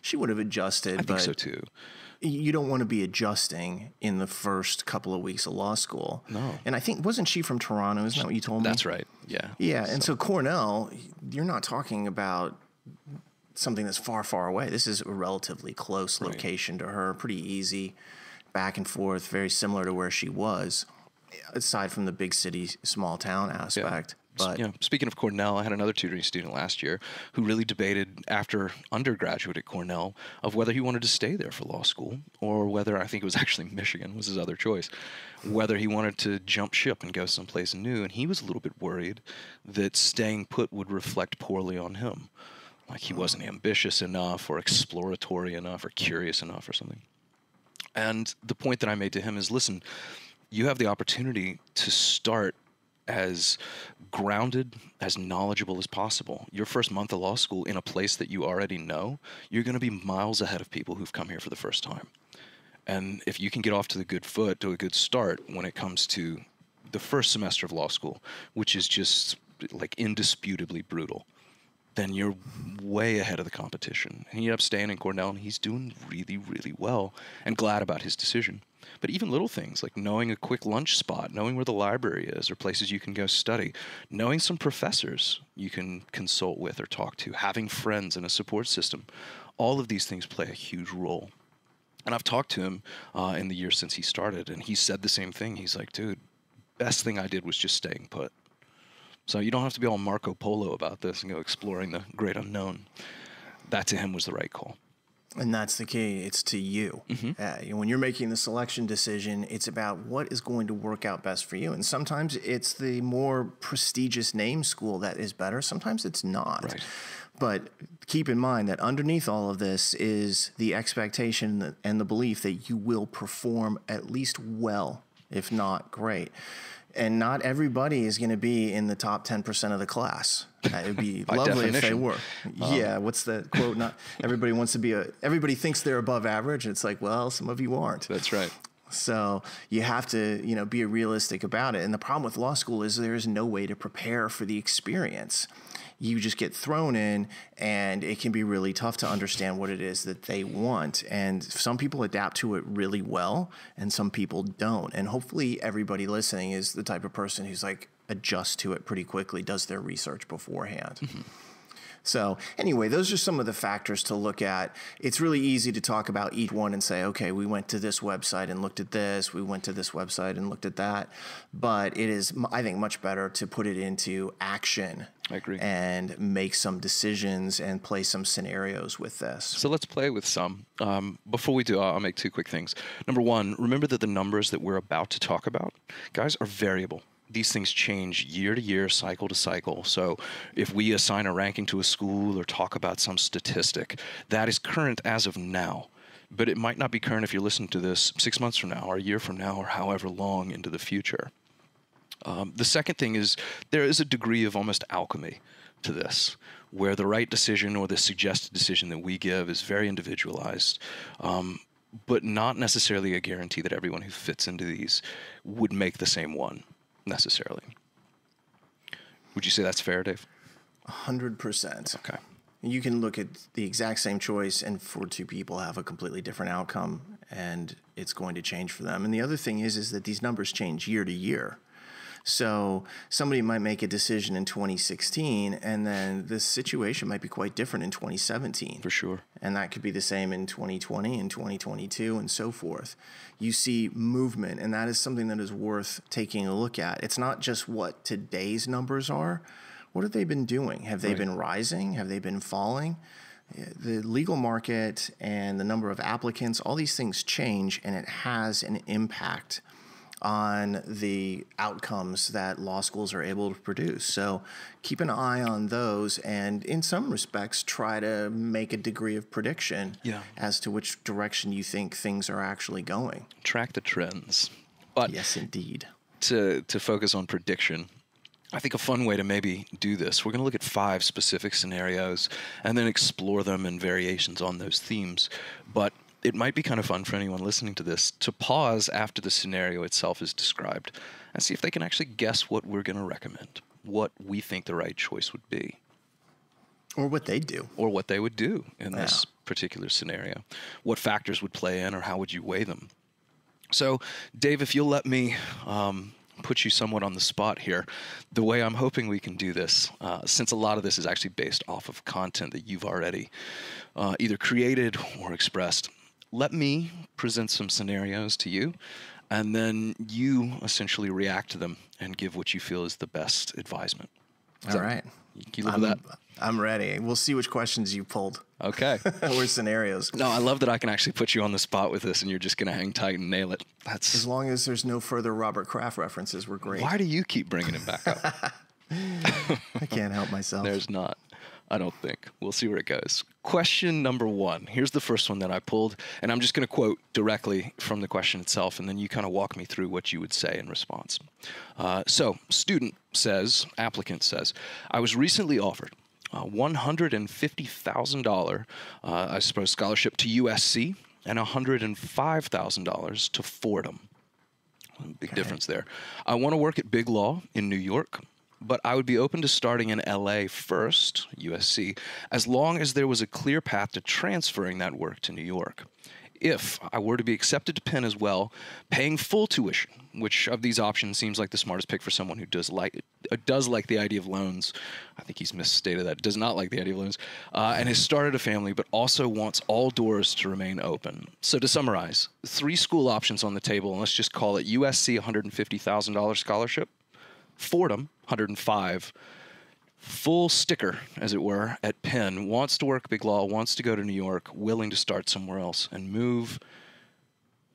She would have adjusted. I think so too. You don't want to be adjusting in the first couple of weeks of law school. No. And I think, wasn't she from Toronto? Isn't that what you told me? That's right. Yeah. Yeah. And so Cornell, you're not talking about something that's far, far away. This is a relatively close location to her, pretty easy. Back and forth, very similar to where she was, aside from the big city, small town aspect. Yeah. But you know, speaking of Cornell, I had another tutoring student last year who really debated after undergraduate at Cornell of whether he wanted to stay there for law school or whether, I think it was actually Michigan was his other choice, whether he wanted to jump ship and go someplace new. And he was a little bit worried that staying put would reflect poorly on him. Like he wasn't ambitious enough or exploratory enough or curious enough or something. And the point that I made to him is, listen, you have the opportunity to start as grounded, as knowledgeable as possible. Your first month of law school in a place that you already know, you're going to be miles ahead of people who've come here for the first time. And if you can get off to the good foot, to a good start when it comes to the first semester of law school, which is just like indisputably brutal, then you're way ahead of the competition. And he ended up staying in Cornell, and he's doing really, really well and glad about his decision. But even little things like knowing a quick lunch spot, knowing where the library is or places you can go study, knowing some professors you can consult with or talk to, having friends and a support system, all of these things play a huge role. And I've talked to him in the year since he started, and he said the same thing. He's like, dude, best thing I did was just staying put. So you don't have to be all Marco Polo about this and go exploring the great unknown. That to him was the right call. And that's the key. It's to you. When you're making the selection decision, it's about what is going to work out best for you. And sometimes it's the more prestigious name school that is better. Sometimes it's not. Right. But keep in mind that underneath all of this is the expectation and the belief that you will perform at least well, if not great. And not everybody is going to be in the top 10% of the class. It would be lovely definition. If they were. Yeah, what's the quote? Not everybody wants to be everybody thinks they're above average. And it's like, well, some of you aren't. That's right. So you have to, you know, be realistic about it. And the problem with law school is there is no way to prepare for the experience. You just get thrown in, and it can be really tough to understand what it is that they want. And some people adapt to it really well, and some people don't. And hopefully everybody listening is the type of person who's like adjusts to it pretty quickly, does their research beforehand. So anyway, those are some of the factors to look at. It's really easy to talk about each one and say, okay, we went to this website and looked at this. We went to this website and looked at that. But it is, I think, much better to put it into action. I agree. And make some decisions and play some scenarios with this. So let's play with some. Before we do, I'll make two quick things. Number one, remember that the numbers that we're about to talk about, guys, are variable. These things change year to year, cycle to cycle. So if we assign a ranking to a school or talk about some statistic, that is current as of now. But it might not be current if you're listening to this 6 months from now or a year from now or however long into the future. The second thing is there is a degree of almost alchemy to this, where the right decision or the suggested decision that we give is very individualized. But not necessarily a guarantee that everyone who fits into these would make the same one. Necessarily. Would you say that's fair, Dave? 100%. Okay. You can look at the exact same choice and for two people have a completely different outcome and it's going to change for them. And the other thing is that these numbers change year to year. So somebody might make a decision in 2016 and then the situation might be quite different in 2017. For sure. And that could be the same in 2020 and 2022 and so forth. You see movement, and that is something that is worth taking a look at. It's not just what today's numbers are. What have they been doing? Have they been rising? Have they been falling? The legal market and the number of applicants, all these things change and it has an impact on the outcomes that law schools are able to produce. So keep an eye on those and in some respects try to make a degree of prediction as to which direction you think things are actually going. Track the trends. But yes, indeed. To focus on prediction, I think a fun way to maybe do this, we're going to look at 5 specific scenarios and then explore them and variations on those themes. But it might be kind of fun for anyone listening to this to pause after the scenario itself is described and see if they can actually guess what we're going to recommend, what we think the right choice would be. Or what they do. Or what they would do in this particular scenario. What factors would play in or how would you weigh them? So, Dave, if you'll let me put you somewhat on the spot here, the way I'm hoping we can do this, since a lot of this is actually based off of content that you've already either created or expressed, let me present some scenarios to you, and then you essentially react to them and give what you feel is the best advisement. All right. Can you look at that? I'm ready. We'll see which questions you pulled. Okay. Or scenarios. No, I love that I can actually put you on the spot with this and you're just going to hang tight and nail it. That's as long as there's no further Robert Kraft references, we're great. Why do you keep bringing him back up? I can't help myself. There's not. I don't think. We'll see where it goes. Question number one. Here's the first one that I pulled, and I'm just going to quote directly from the question itself, and then you kind of walk me through what you would say in response. So, student says, applicant says, I was recently offered $150,000, I suppose, scholarship to USC and $105,000 to Fordham. Big difference there. I want to work at Big Law in New York, but I would be open to starting in LA first, USC, as long as there was a clear path to transferring that work to New York. If I were to be accepted to Penn as well, paying full tuition, which of these options seems like the smartest pick for someone who does like the idea of loans. I think he's misstated that. Does not like the idea of loans, and has started a family, but also wants all doors to remain open. So to summarize, three school options on the table, and let's just call it USC $150,000 scholarship, Fordham, 105, full sticker, as it were, at Penn, wants to work Big Law, wants to go to New York, willing to start somewhere else and move.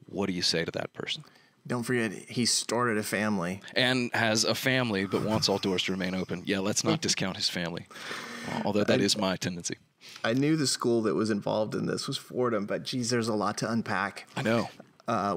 What do you say to that person? Don't forget, he started a family. And has a family, but wants all doors to remain open. Yeah, let's not discount his family, although that is my tendency. I knew the school that was involved in this was Fordham, but geez, there's a lot to unpack. I know.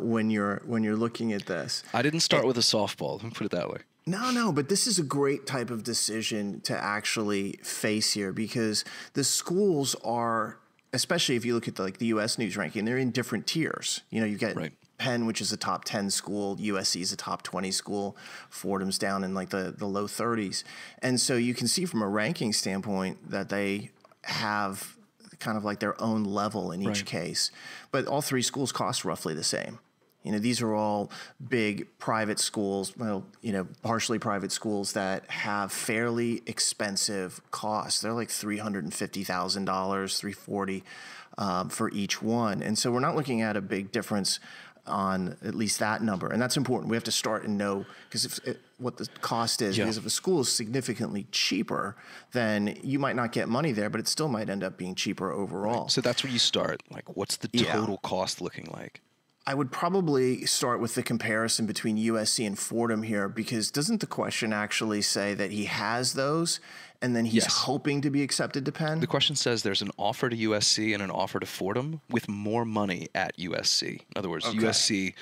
When you're looking at this. I didn't start with a softball, let me put it that way. No, no, but this is a great type of decision to actually face here, because the schools are, especially if you look at the, like the U.S. News ranking, they're in different tiers. You know, you get Penn, which is a top 10 school, USC is a top 20 school, Fordham's down in like the low 30s. And so you can see from a ranking standpoint that they have kind of like their own level in each case. But all three schools cost roughly the same. You know, these are all big private schools, well, you know, partially private schools that have fairly expensive costs. They're like $350,000, $340,000 for each one. And so we're not looking at a big difference on at least that number. And that's important. We have to start and know because what the cost is. Yeah. Because if a school is significantly cheaper, then you might not get money there, but it still might end up being cheaper overall. Right. So that's where you start. Like, what's the total cost looking like? I would probably start with the comparison between USC and Fordham here, because doesn't the question actually say that he has those and then he's hoping to be accepted to Penn? The question says there's an offer to USC and an offer to Fordham with more money at USC. In other words, USC,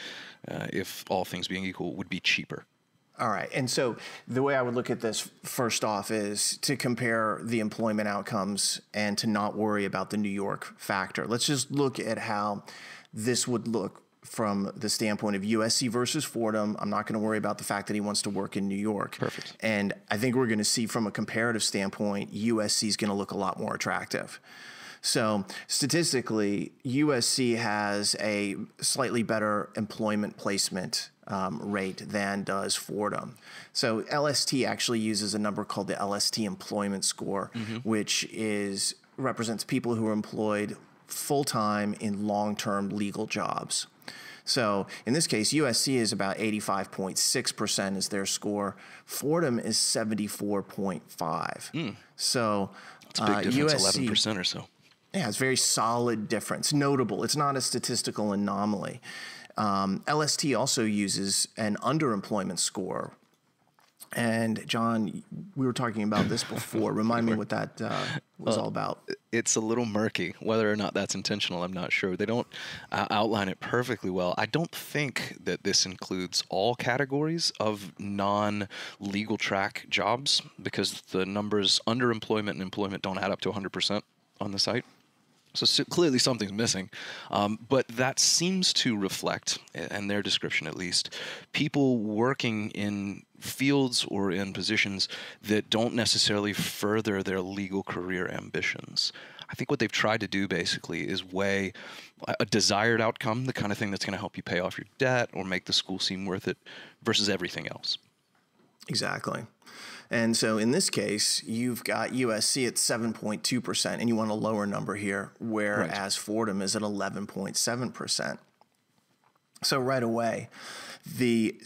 if all things being equal, would be cheaper. All right. And so the way I would look at this first off is to compare the employment outcomes and to not worry about the New York factor. Let's just look at how this would look from the standpoint of USC versus Fordham. I'm not going to worry about the fact that he wants to work in New York. Perfect. And I think we're going to see from a comparative standpoint, USC is going to look a lot more attractive. So statistically, USC has a slightly better employment placement rate than does Fordham. So LST actually uses a number called the LST employment score, which represents people who are employed full-time in long-term legal jobs. So in this case, USC is about 85.6% is their score. Fordham is 74.5. So that's a big difference, USC, 11% or so. Yeah, it's a very solid difference. Notable. It's not a statistical anomaly. LST also uses an underemployment score. And John, we were talking about this before. Remind me what that was all about. It's a little murky. Whether or not that's intentional, I'm not sure. They don't outline it perfectly well. I don't think that this includes all categories of non-legal track jobs, because the numbers underemployment and employment don't add up to 100% on the site. So clearly something's missing, but that seems to reflect, in their description at least, people working in fields or in positions that don't necessarily further their legal career ambitions. I think what they've tried to do basically is weigh a desired outcome, the kind of thing that's going to help you pay off your debt or make the school seem worth it, versus everything else. Exactly. And so in this case, you've got USC at 7.2%, and you want a lower number here, whereas Fordham is at 11.7%. So right away, the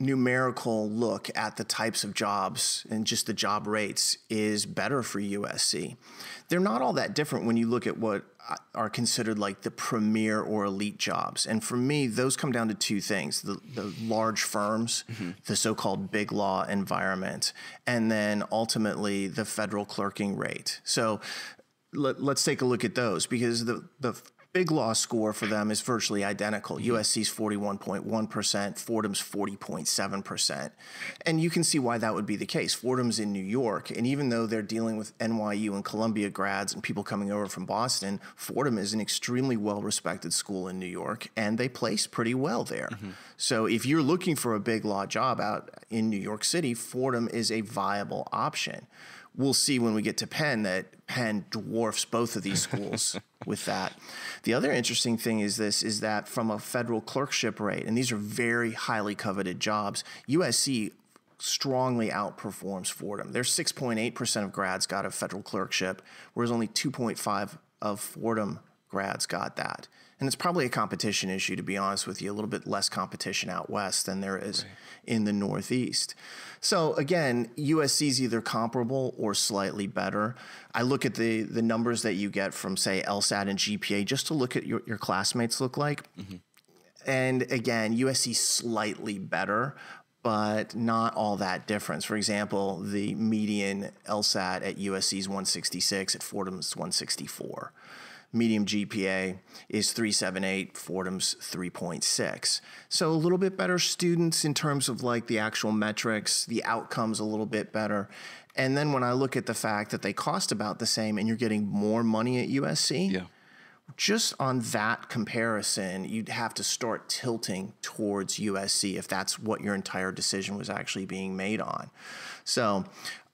numerical look at the types of jobs and just the job rates is better for USC. They're not all that different when you look at what are considered like the premier or elite jobs. And for me, those come down to two things, the large firms, mm-hmm. the so-called big law environment, and then ultimately the federal clerking rate. So let's take a look at those, because the big law score for them is virtually identical. Mm-hmm. USC's 41.1%, Fordham's 40.7%. And you can see why that would be the case. Fordham's in New York, and even though they're dealing with NYU and Columbia grads and people coming over from Boston, Fordham is an extremely well-respected school in New York, and they place pretty well there. Mm-hmm. So if you're looking for a big law job out in New York City, Fordham is a viable option. We'll see when we get to Penn that Penn dwarfs both of these schools with that. The other interesting thing is this, is that from a federal clerkship rate, and these are very highly coveted jobs, USC strongly outperforms Fordham. There's 6.8% of grads got a federal clerkship, whereas only 2.5% of Fordham grads got that. And it's probably a competition issue, to be honest with you, a little bit less competition out west than there is right. in the Northeast. So again, USC is either comparable or slightly better. I look at the numbers that you get from, say, LSAT and GPA just to look at your classmates look like. Mm-hmm. And again, USC slightly better, but not all that difference. For example, the median LSAT at USC is 166, at Fordham is 164. Medium GPA is 3.78, Fordham's 3.6. So a little bit better students in terms of like the actual metrics, the outcomes a little bit better. And then when I look at the fact that they cost about the same and you're getting more money at USC, yeah. just on that comparison, you'd have to start tilting towards USC if that's what your entire decision was actually being made on. So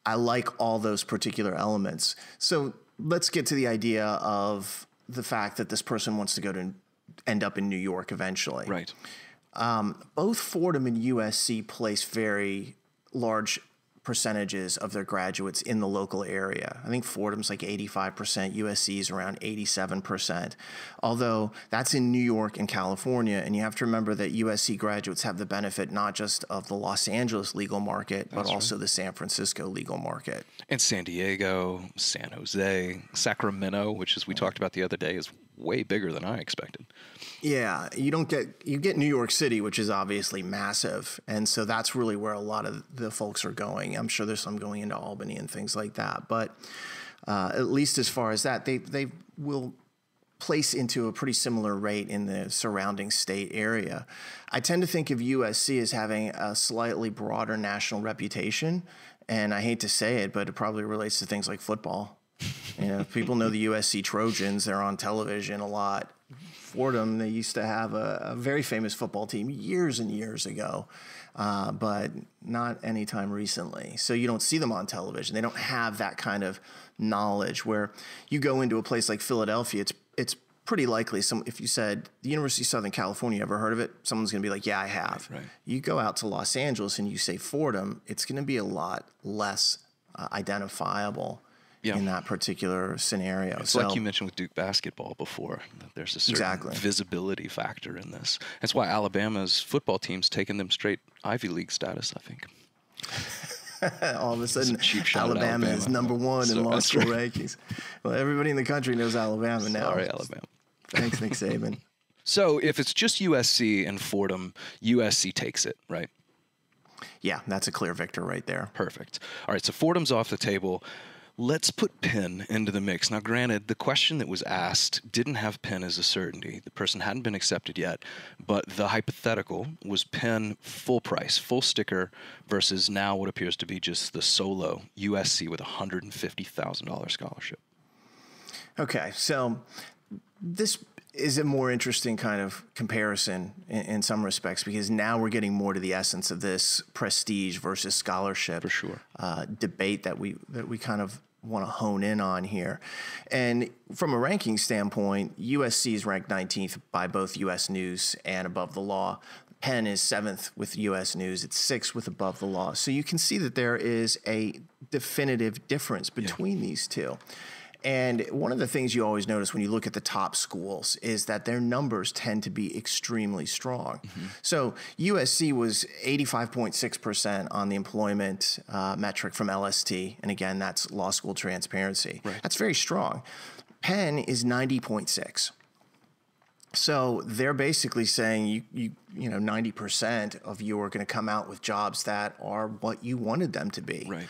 I like all those particular elements. So let's get to the idea of the fact that this person wants to go to end up in New York eventually. Right. Both Fordham and USC place very large percentages of their graduates in the local area. I think Fordham's like 85%, USC is around 87%, although that's in New York and California. And you have to remember that USC graduates have the benefit not just of the Los Angeles legal market, but also the San Francisco legal market. And San Diego, San Jose, Sacramento, which as we talked about the other day is way bigger than I expected. Yeah, you get New York City, which is obviously massive. And so that's really where a lot of the folks are going. I'm sure there's some going into Albany and things like that. But at least as far as that, they will place into a pretty similar rate in the surrounding state area. I tend to think of USC as having a slightly broader national reputation. And I hate to say it, but it probably relates to things like football. You know, people know the USC Trojans, they're on television a lot. Fordham, they used to have a very famous football team years and years ago, but not anytime recently. So you don't see them on television. They don't have that kind of knowledge where you go into a place like Philadelphia, it's pretty likely if you said the University of Southern California, ever heard of it? Someone's going to be like, yeah, I have. Right. You go out to Los Angeles and you say Fordham, it's going to be a lot less identifiable. Yeah. In that particular scenario. It's like you mentioned with Duke basketball before. There's a certain visibility factor in this. That's why Alabama's football team's taken them straight Ivy League status, I think. All of a sudden, Alabama is number one in law school rankings. Well, everybody in the country knows Alabama now. Sorry, Alabama. Thanks, Nick Saban. So if it's just USC and Fordham, USC takes it, right? Yeah, that's a clear victor right there. Perfect. All right, so Fordham's off the table. Let's put Penn into the mix. Now, granted, the question that was asked didn't have Penn as a certainty. The person hadn't been accepted yet, but the hypothetical was Penn full price, full sticker, versus now what appears to be just the solo USC with a $150,000 scholarship. Okay, so this is a more interesting kind of comparison in some respects, because now we're getting more to the essence of this prestige versus scholarship for sure. Debate that we kind of want to hone in on here. And from a ranking standpoint, USC is ranked 19th by both US News and Above the Law. Penn is 7th with US News. It's 6th with Above the Law. So you can see that there is a definitive difference between these two. And one of the things you always notice when you look at the top schools is that their numbers tend to be extremely strong. Mm-hmm. So USC was 85.6% on the employment metric from LST. And again, that's Law School Transparency. Right. That's very strong. Penn is 90.6. So they're basically saying, you know, 90% of you are going to come out with jobs that are what you wanted them to be. Right.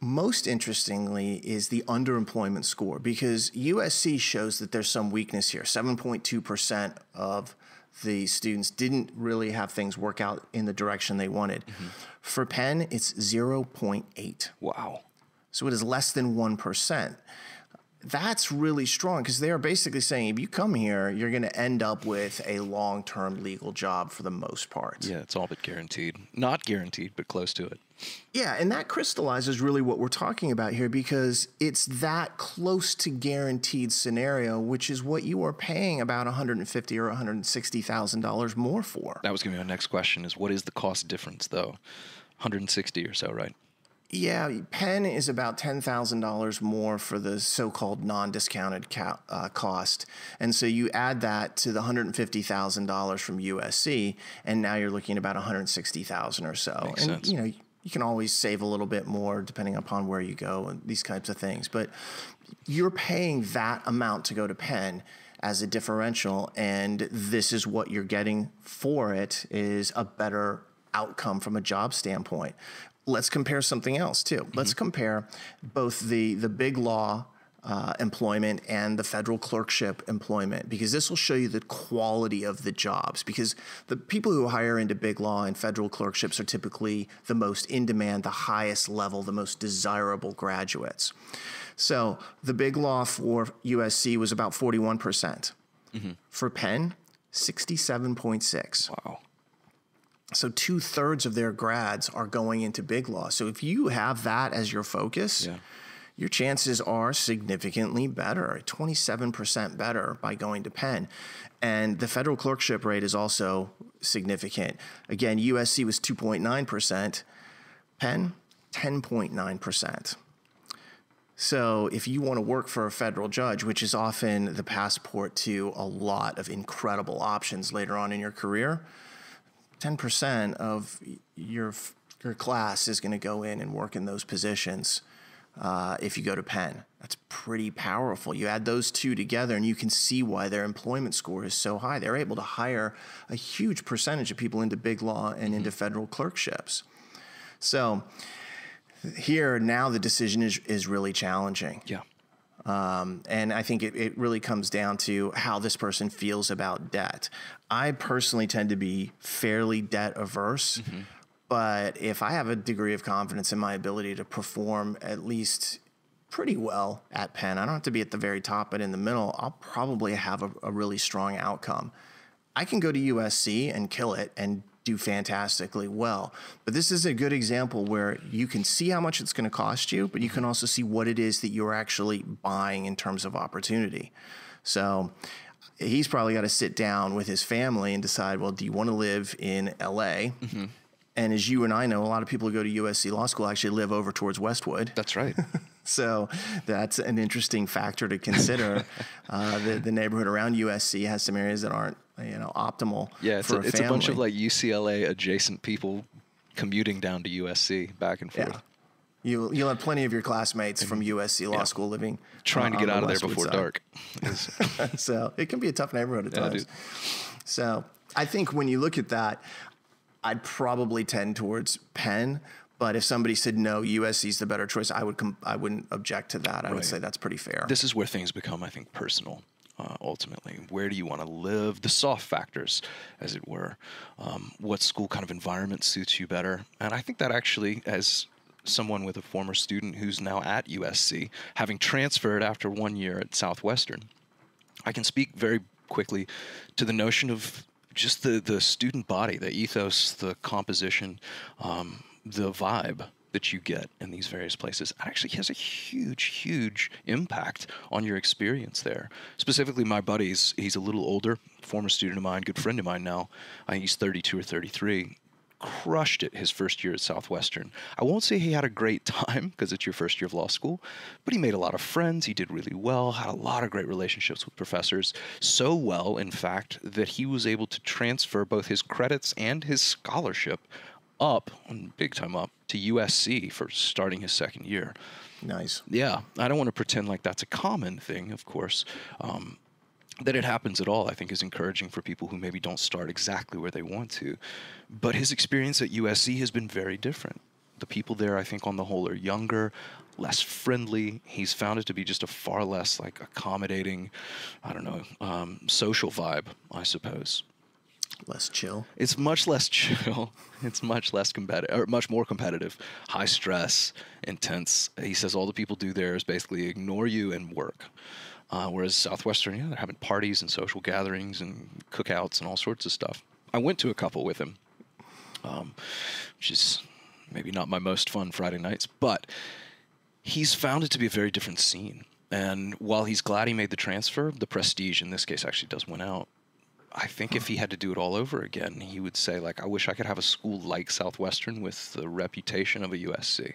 Most interestingly is the underemployment score, because USC shows that there's some weakness here. 7.2% of the students didn't really have things work out in the direction they wanted. Mm-hmm. For Penn, it's 0.8. Wow. So it is less than 1%. That's really strong, because they are basically saying if you come here, you're going to end up with a long-term legal job for the most part. Yeah, it's all but guaranteed. Not guaranteed, but close to it. Yeah, and that crystallizes really what we're talking about here, because it's that close to guaranteed scenario, which is what you are paying about $150,000 or $160,000 more for. That was going to be my next question, is what is the cost difference, though? $160,000 or so, right? Yeah, Penn is about $10,000 more for the so-called non-discounted cost. And so you add that to the $150,000 from USC, and now you're looking at about $160,000 or so. Makes sense. You know, you can always save a little bit more depending upon where you go and these types of things. But you're paying that amount to go to Penn as a differential, and this is what you're getting for it, is a better outcome from a job standpoint. Let's compare something else, too. Mm-hmm. Let's compare both the big law employment and the federal clerkship employment, because this will show you the quality of the jobs, because the people who hire into big law and federal clerkships are typically the most in demand, the highest level, the most desirable graduates. So the big law for USC was about 41%. Mm-hmm. For Penn, 67.6. Wow. So 2/3 of their grads are going into big law. So if you have that as your focus, yeah, your chances are significantly better, 27% better by going to Penn. And the federal clerkship rate is also significant. Again, USC was 2.9%, Penn 10.9%. So if you want to work for a federal judge, which is often the passport to a lot of incredible options later on in your career, 10% of your class is going to go in and work in those positions if you go to Penn. That's pretty powerful. You add those two together and you can see why their employment score is so high. They're able to hire a huge percentage of people into big law and into federal clerkships. So here now the decision is really challenging. Yeah. And I think it really comes down to how this person feels about debt. I personally tend to be fairly debt averse, mm-hmm, but if I have a degree of confidence in my ability to perform at least pretty well at Penn, I don't have to be at the very top, but in the middle, I'll probably have a really strong outcome. I can go to USC and kill it and do fantastically well. But this is a good example where you can see how much it's going to cost you, but you can also see what it is that you're actually buying in terms of opportunity. So he's probably got to sit down with his family and decide, well, do you want to live in LA? Mm-hmm. And as you and I know, a lot of people who go to USC Law School actually live over towards Westwood. That's right. So that's an interesting factor to consider. The neighborhood around USC has some areas that aren't, you know, optimal. Yeah, it's, for a bunch of like UCLA adjacent people commuting down to USC back and forth. Yeah. You'll have plenty of your classmates from USC Law School living trying to get out of there before dark. So it can be a tough neighborhood at times. So I think when you look at that, I'd probably tend towards Penn. But if somebody said, no, USC's the better choice, I wouldn't object to that. I would say that's pretty fair. This is where things become, I think, personal, ultimately. Where do you want to live? The soft factors, as it were. What school kind of environment suits you better? And I think that actually, as someone with a former student who's now at USC, having transferred after 1 year at Southwestern, I can speak very quickly to the notion of just the student body, the ethos, the composition, the vibe that you get in these various places actually has a huge, huge impact on your experience there. Specifically, my buddies, he's a little older, former student of mine, good friend of mine now. I think he's 32 or 33. crushed it his first year at Southwestern. I won't say he had a great time because it's your first year of law school, but he made a lot of friends. He did really well, had a lot of great relationships with professors, so well, in fact, that he was able to transfer both his credits and his scholarship up, big time up, to USC for starting his second year. Nice. Yeah. I don't want to pretend like that's a common thing, of course. That it happens at all, I think, is encouraging for people who maybe don't start exactly where they want to. But his experience at USC has been very different. The people there, I think, on the whole, are younger, less friendly. He's found it to be just a far less, like, accommodating, I don't know, social vibe, I suppose. Less chill. It's much less chill. It's much less competitive, or much more competitive, high stress, intense. He says all the people do there is basically ignore you and work. Whereas Southwestern, yeah, they're having parties and social gatherings and cookouts and all sorts of stuff. I went to a couple with him, which is maybe not my most fun Friday nights, but he's found it to be a very different scene. And while he's glad he made the transfer, the prestige in this case actually does win out. I think if he had to do it all over again, he would say, like, I wish I could have a school like Southwestern with the reputation of a USC,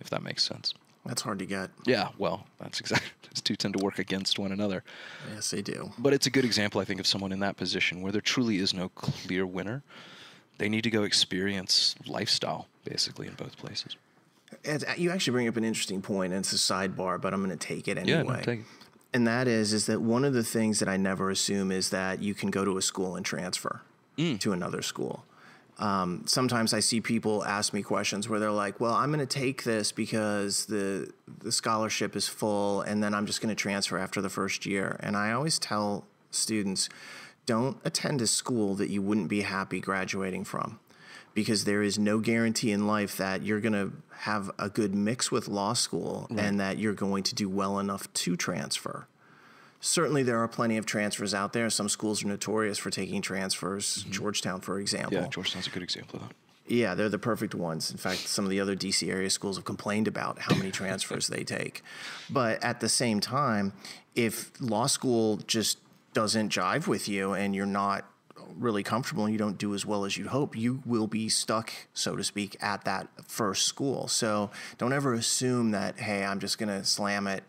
if that makes sense. That's hard to get. Yeah, well, that's exactly. Those two tend to work against one another. Yes, they do. But it's a good example, I think, of someone in that position where there truly is no clear winner. They need to go experience lifestyle, basically, in both places. And you actually bring up an interesting point, and it's a sidebar, but I'm going to take it anyway. Yeah, no, take it. And that is that one of the things that I never assume is that you can go to a school and transfer to another school. Sometimes I see people ask me questions where they're like, well, I'm going to take this because the scholarship is full, and then I'm just going to transfer after the first year. And I always tell students, don't attend a school that you wouldn't be happy graduating from, because there is no guarantee in life that you're going to have a good mix with law school and that you're going to do well enough to transfer. Certainly, there are plenty of transfers out there. Some schools are notorious for taking transfers. Georgetown, for example. Yeah, Georgetown's a good example of that. Yeah, they're the perfect ones. In fact, some of the other D.C. area schools have complained about how many transfers they take. But at the same time, if law school just doesn't jive with you and you're not really comfortable and you don't do as well as you'd hope, you will be stuck, so to speak, at that first school. So don't ever assume that, hey, I'm just going to slam it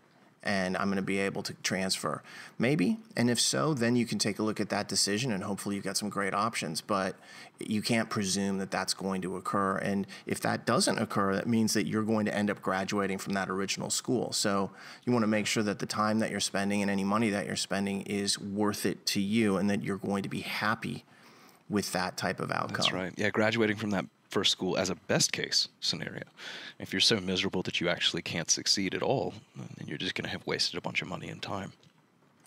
and I'm going to be able to transfer. Maybe, and if so, then you can take a look at that decision and hopefully you've got some great options, but you can't presume that that's going to occur. And if that doesn't occur, that means that you're going to end up graduating from that original school. So you want to make sure that the time that you're spending and any money that you're spending is worth it to you and that you're going to be happy with that type of outcome. That's right. Yeah, graduating from that first school as a best case scenario. If you're so miserable that you actually can't succeed at all, then you're just going to have wasted a bunch of money and time.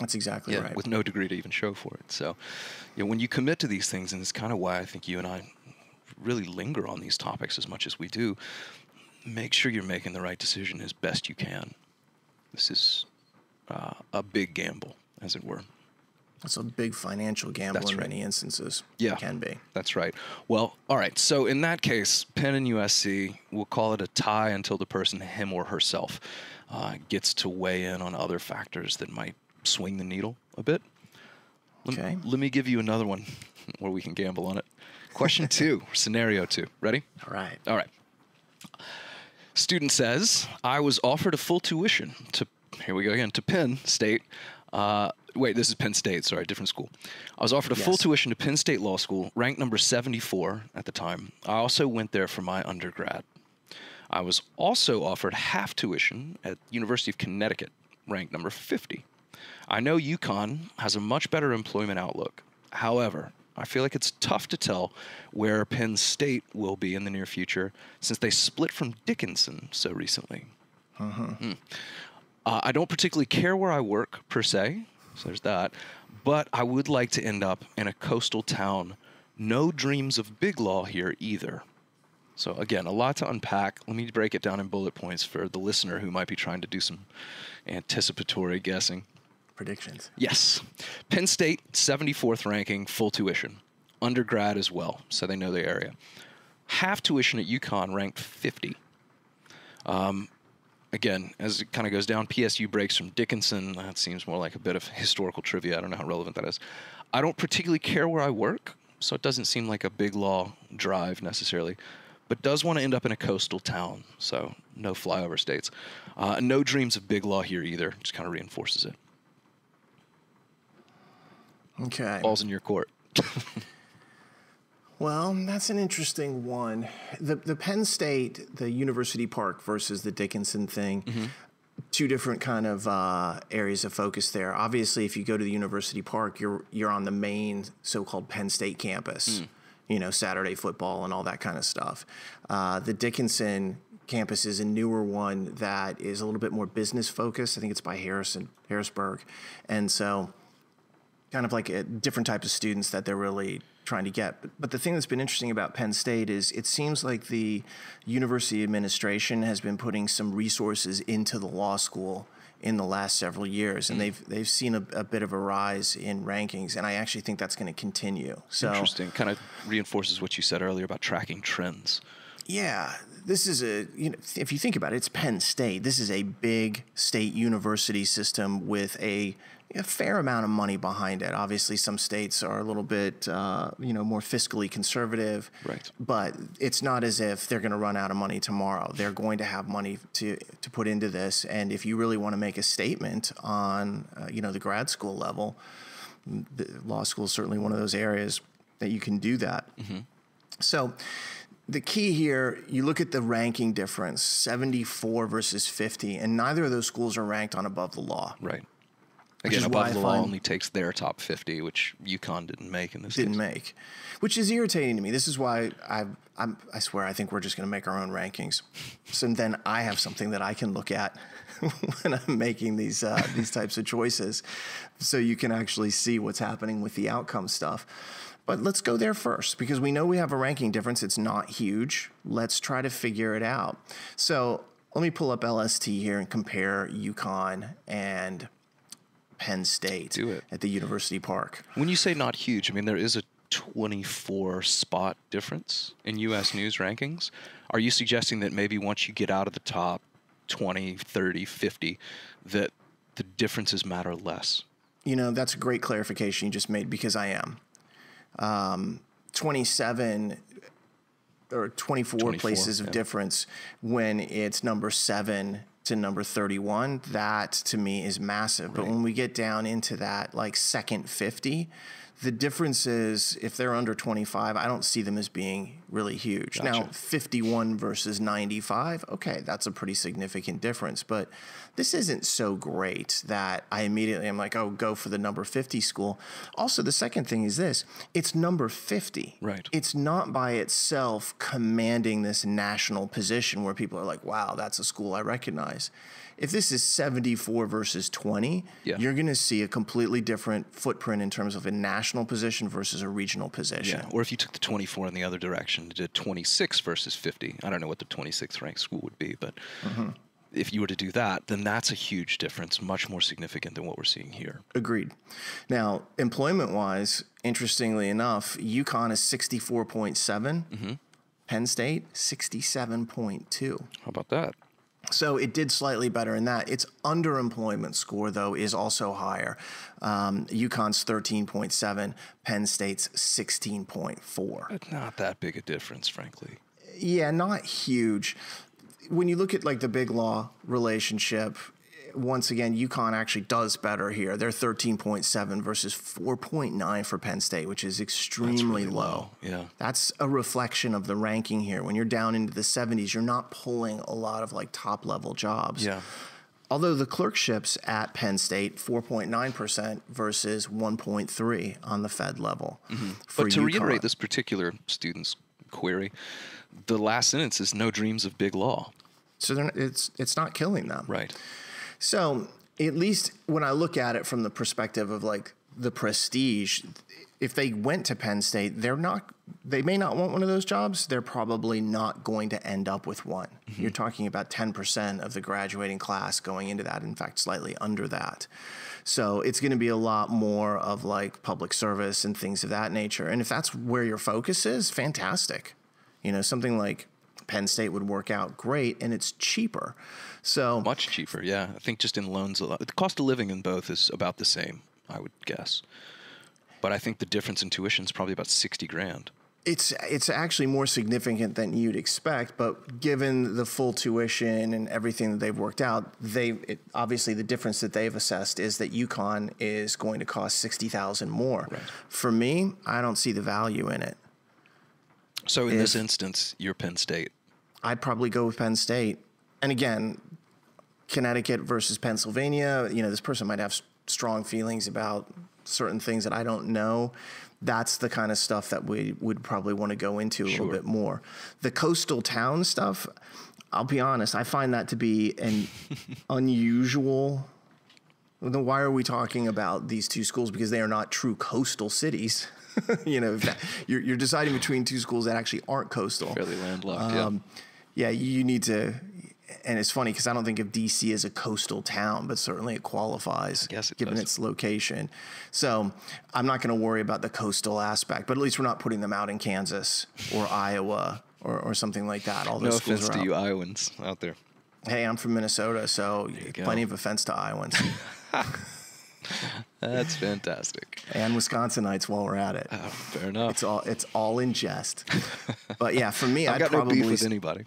That's exactly right. With no degree to even show for it. So you know, when you commit to these things, and it's kind of why I think you and I really linger on these topics as much as we do, make sure you're making the right decision as best you can. This is a big gamble, as it were. It's a big financial gamble many instances. Yeah, it can be. That's right. Well, all right. So in that case, Penn and USC, we'll call it a tie until the person, him or herself, gets to weigh in on other factors that might swing the needle a bit. Let me give you another one where we can gamble on it. Question two, scenario two. Ready? All right. All right. Student says, I was offered a full tuition to, here we go again, to Penn State. Wait, this is Penn State, sorry, different school. I was offered a full tuition to Penn State Law School, ranked number 74 at the time. I also went there for my undergrad. I was also offered half tuition at University of Connecticut, ranked number 50. I know UConn has a much better employment outlook. However, I feel like it's tough to tell where Penn State will be in the near future since they split from Dickinson so recently. I don't particularly care where I work, per se, so there's that, but I would like to end up in a coastal town. No dreams of big law here either. So again, a lot to unpack. Let me break it down in bullet points for the listener who might be trying to do some anticipatory guessing. Predictions. Yes. Penn State, 74th ranking, full tuition. Undergrad as well, so they know the area. Half tuition at UConn, ranked 50. Again, as it kind of goes down, PSU breaks from Dickinson. That seems more like a bit of historical trivia. I don't know how relevant that is. I don't particularly care where I work, so it doesn't seem like a big law drive necessarily, but does want to end up in a coastal town, so no flyover states. No dreams of big law here either, just kind of reinforces it. Okay. Balls in your court. Well, that's an interesting one. The Penn State, the University Park versus the Dickinson thing, mm-hmm. Two different kind of areas of focus there. Obviously, if you go to the University Park, you're on the main so-called Penn State campus, you know, Saturday football and all that kind of stuff. The Dickinson campus is a newer one that is a little bit more business focused. I think it's by Harrisburg. And so kind of like a different type of students that they're really trying to get. But the thing that's been interesting about Penn State is it seems like the university administration has been putting some resources into the law school in the last several years, and they've seen a bit of a rise in rankings, and I actually think that's going to continue. So interesting. Kind of reinforces what you said earlier about tracking trends. Yeah, this is a, you know, if you think about it, it's Penn State. This is a big state university system with a fair amount of money behind it. Obviously, some states are a little bit, you know, more fiscally conservative. Right. But it's not as if they're going to run out of money tomorrow. They're going to have money to put into this. And if you really want to make a statement on, you know, the grad school level, the law school is certainly one of those areas that you can do that. Mm-hmm. So the key here, you look at the ranking difference, 74 versus 50, and neither of those schools are ranked on Above the Law. Right. Again, Above the Law only takes their top 50, which UConn didn't make in this case. Didn't make, which is irritating to me. This is why I swear I think we're just going to make our own rankings. So then I have something that I can look at when I'm making these types of choices, so you can actually see what's happening with the outcome stuff. But let's go there first, because we know we have a ranking difference. It's not huge. Let's try to figure it out. So let me pull up LST here and compare UConn and Penn State at the University Park. When you say not huge, I mean, there is a 24 spot difference in U.S. News rankings. Are you suggesting that maybe once you get out of the top 20, 30, 50, that the differences matter less? You know, that's a great clarification you just made, because I am. 27 or 24 places of difference when it's number 7 to number 31. That to me is massive. Right. But when we get down into that like second 50, the differences, if they're under 25, I don't see them as being really huge. Gotcha. Now, 51 versus 95, okay, that's a pretty significant difference. But this isn't so great that I immediately am like, oh, go for the number 50 school. Also, the second thing is this. It's number 50. Right. It's not by itself commanding this national position where people are like, wow, that's a school I recognize. If this is 74 versus 20, you're going to see a completely different footprint in terms of a national position versus a regional position. Yeah. Or if you took the 24 in the other direction and did 26 versus 50, I don't know what the 26th ranked school would be, but if you were to do that, then that's a huge difference, much more significant than what we're seeing here. Agreed. Now, employment-wise, interestingly enough, UConn is 64.7, Penn State 67.2. How about that? So it did slightly better in that. Its underemployment score, though, is also higher. UConn's 13.7, Penn State's 16.4. But not that big a difference, frankly. Yeah, not huge. When you look at like the big law relationship, once again, UConn actually does better here. They're 13.7 versus 4.9 for Penn State, which is extremely really low. Yeah. That's a reflection of the ranking here. When you're down into the 70s, you're not pulling a lot of like top-level jobs. Yeah. Although the clerkships at Penn State, 4.9% versus 1.3 on the Fed level. But to reiterate this particular student's query, the last sentence is no dreams of big law. So it's not killing them. Right. So at least when I look at it from the perspective of like the prestige, if they went to Penn State, they may not want one of those jobs. They're probably not going to end up with one. You're talking about 10% of the graduating class going into that, in fact, slightly under that. So it's going to be a lot more of like public service and things of that nature. And if that's where your focus is, fantastic. You know, something like Penn State would work out great, and it's cheaper. So much cheaper, yeah. I think just in loans, the cost of living in both is about the same, I would guess. But I think the difference in tuition is probably about 60 grand. It's actually more significant than you'd expect, but given the full tuition and everything that they've worked out, obviously the difference that they've assessed is that UConn is going to cost $60,000 more. Right. For me, I don't see the value in it. So in this instance, you're Penn State. I'd probably go with Penn State. And again, Connecticut versus Pennsylvania, you know, this person might have strong feelings about certain things that I don't know. That's the kind of stuff that we would probably want to go into a little bit more. The coastal town stuff, I'll be honest, I find that to be an unusual. Then why are we talking about these two schools? Because they are not true coastal cities. You know, you're deciding between two schools that actually aren't coastal. Fairly landlocked, yeah. Yeah, you need to. And it's funny because I don't think of DC as a coastal town, but certainly it qualifies given its location. So I'm not going to worry about the coastal aspect, but at least we're not putting them out in Kansas or Iowa or something like that. All those schools are out. No offense to you Iowans out there. Hey, I'm from Minnesota, so plenty of offense to Iowans. That's fantastic. And Wisconsinites while we're at it. Fair enough. It's all in jest. But yeah, for me, I'd probably no beef with anybody.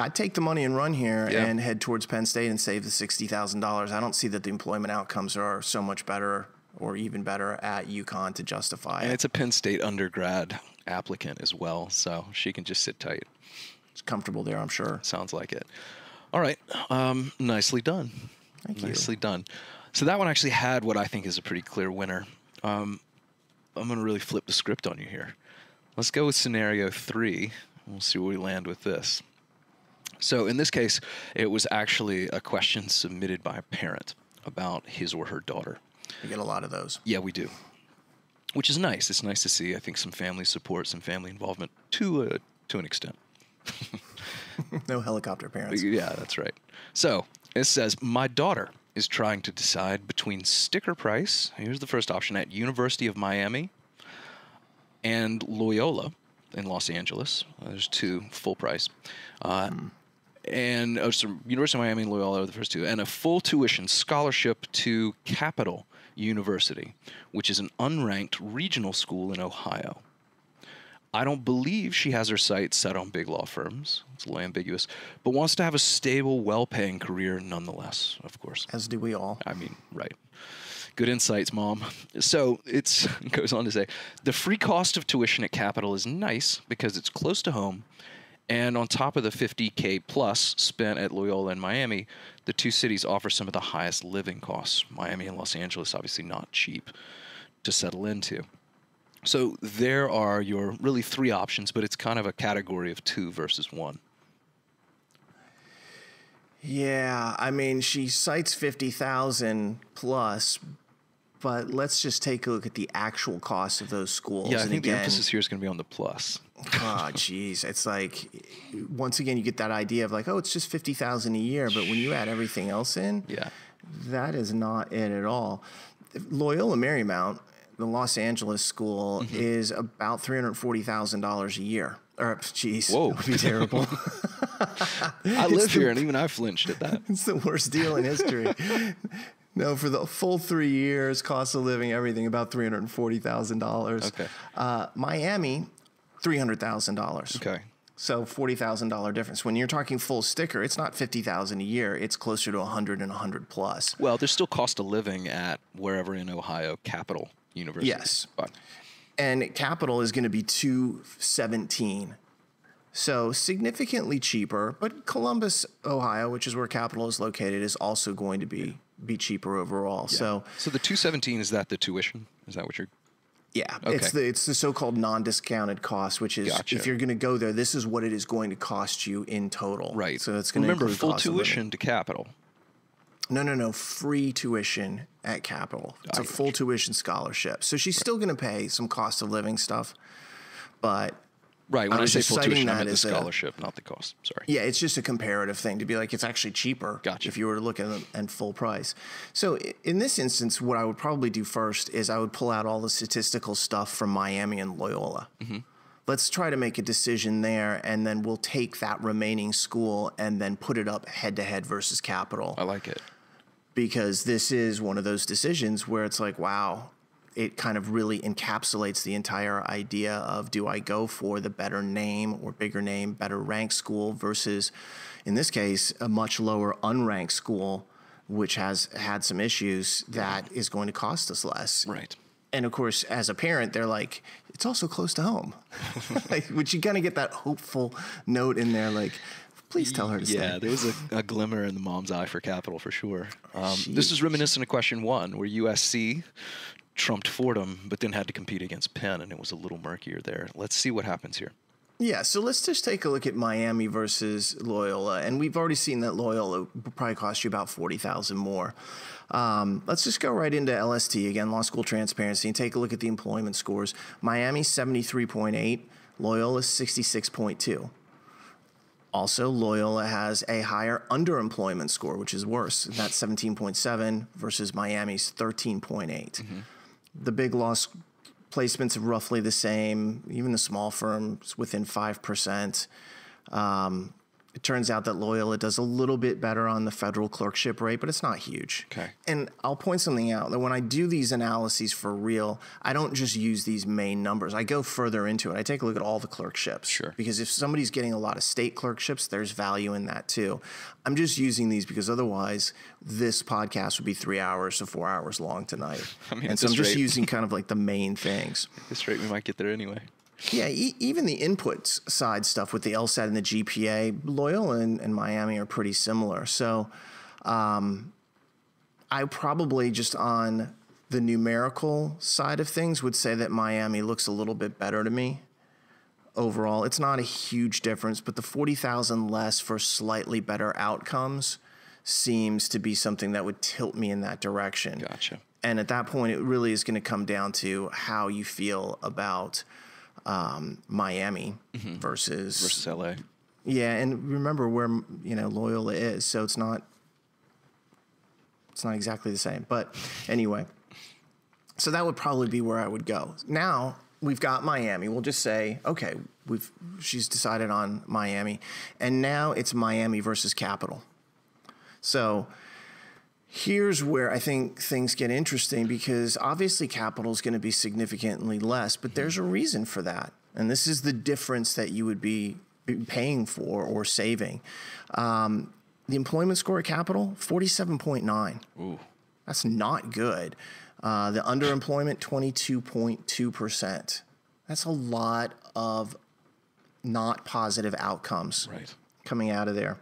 I'd take the money and run here and head towards Penn State and save the $60,000. I don't see that the employment outcomes are so much better or even better at UConn to justify it. And it's a Penn State undergrad applicant as well, so she can just sit tight. It's comfortable there, I'm sure. Sounds like it. All right. Nicely done. Thank you. Nicely done. So that one actually had what I think is a pretty clear winner. I'm going to really flip the script on you here. Let's go with scenario 3. We'll see where we land with this. So in this case, it was actually a question submitted by a parent about his or her daughter. We get a lot of those. Yeah, we do, which is nice. It's nice to see, I think, some family support, some family involvement to an extent. No helicopter parents. Yeah, that's right. So it says, my daughter is trying to decide between sticker price, here's the first option, at University of Miami and Loyola in Los Angeles. There's two full price. And so University of Miami and Loyola are the first two, and a full tuition scholarship to Capital University, which is an unranked regional school in Ohio. I don't believe she has her sights set on big law firms. It's a little ambiguous, but wants to have a stable, well-paying career nonetheless, of course. As do we all. I mean, right. Good insights, Mom. So it goes on to say, the free cost of tuition at Capital is nice because it's close to home. And on top of the $50K plus spent at Loyola and Miami, the two cities offer some of the highest living costs. Miami and Los Angeles, obviously not cheap to settle into. So there are your really three options, but it's kind of a category of 2 versus 1. Yeah, I mean, she cites 50,000 plus, but let's just take a look at the actual cost of those schools. Yeah, I think the emphasis here is going to be on the plus. Oh, geez. It's like, once again, you get that idea of like, oh, it's just $50,000 a year. But when you add everything else in, that is not it at all. Loyola Marymount, the Los Angeles school, is about $340,000 a year. Or, geez, whoa, that would be terrible. I live here, and even I flinched at that. It's the worst deal in history. No, for the full 3 years, cost of living, everything, about $340,000. Okay. Miami, $300,000. Okay. So $40,000 difference. When you're talking full sticker, it's not $50,000 a year. It's closer to 100 and 100 plus. Well, there's still cost of living at wherever in Ohio, Capital University. Yes. But. And Capital is going to be $217. So significantly cheaper, but Columbus, Ohio, which is where Capital is located, is also going to be cheaper overall. Yeah. So the $217, is that the tuition? Is that what you're? Yeah, okay. It's the so-called non-discounted cost, which is if you're going to go there, this is what it is going to cost you in total. Right. So it's going to remember full tuition to Capital. No, free tuition at Capital. It's a full tuition scholarship. So she's still going to pay some cost of living stuff, but. Right, when I say full tuition, I meant the scholarship, not the cost. Sorry. Yeah, it's just a comparative thing to be like, it's actually cheaper if you were to look at them and full price. So in this instance, what I would probably do first is I would pull out all the statistical stuff from Miami and Loyola. Let's try to make a decision there, and then we'll take that remaining school and then put it up head-to-head versus Capital. I like it. Because this is one of those decisions where it's like, wow, it kind of really encapsulates the entire idea of, do I go for the better name or bigger name, better ranked school versus, in this case, a much lower unranked school, which has had some issues that is going to cost us less. Right. And of course, as a parent, they're like, it's also close to home. Like, which you kind of get that hopeful note in there, like, please tell her to stay. Yeah, there's a glimmer in the mom's eye for capital, for sure. This is reminiscent of question one, where USC trumped Fordham, but then had to compete against Penn, and it was a little murkier there. Let's see what happens here. Yeah, so let's just take a look at Miami versus Loyola. And we've already seen that Loyola probably cost you about $40,000 more. Let's just go right into LST, again, Law School Transparency, and take a look at the employment scores. Miami, 73.8, Loyola, 66.2. Also, Loyola has a higher underemployment score, which is worse. That's 17.7 versus Miami's 13.8. Mm-hmm. The big loss placements are roughly the same, even the small firms within 5%. It turns out that Loyola does a little bit better on the federal clerkship rate, but it's not huge. Okay. And I'll point something out, that when I do these analyses for real, I don't just use these main numbers. I go further into it. I take a look at all the clerkships. Sure. Because if somebody's getting a lot of state clerkships, there's value in that too. I'm just using these because otherwise this podcast would be 3 hours to 4 hours long tonight. I mean, and so I'm just using kind of like the main things. At this rate, we might get there anyway. Yeah, even the inputs side stuff with the LSAT and the GPA, Loyola and Miami are pretty similar. So I probably just on the numerical side of things would say that Miami looks a little bit better to me overall. It's not a huge difference, but the 40,000 less for slightly better outcomes seems to be something that would tilt me in that direction. Gotcha. And at that point, it really is going to come down to how you feel about Miami versus LA. Yeah. And remember where, you know, Loyola is. So it's not exactly the same, but anyway, so that would probably be where I would go. Now we've got Miami. We'll just say, okay, she's decided on Miami, and now it's Miami versus Capital. So here's where I think things get interesting, because obviously Capital is going to be significantly less, but there's a reason for that. And this is the difference that you would be paying for or saving. The employment score at Capital, 47.9. Ooh. That's not good. The underemployment, 22.2%. That's a lot of not positive outcomes coming out of there.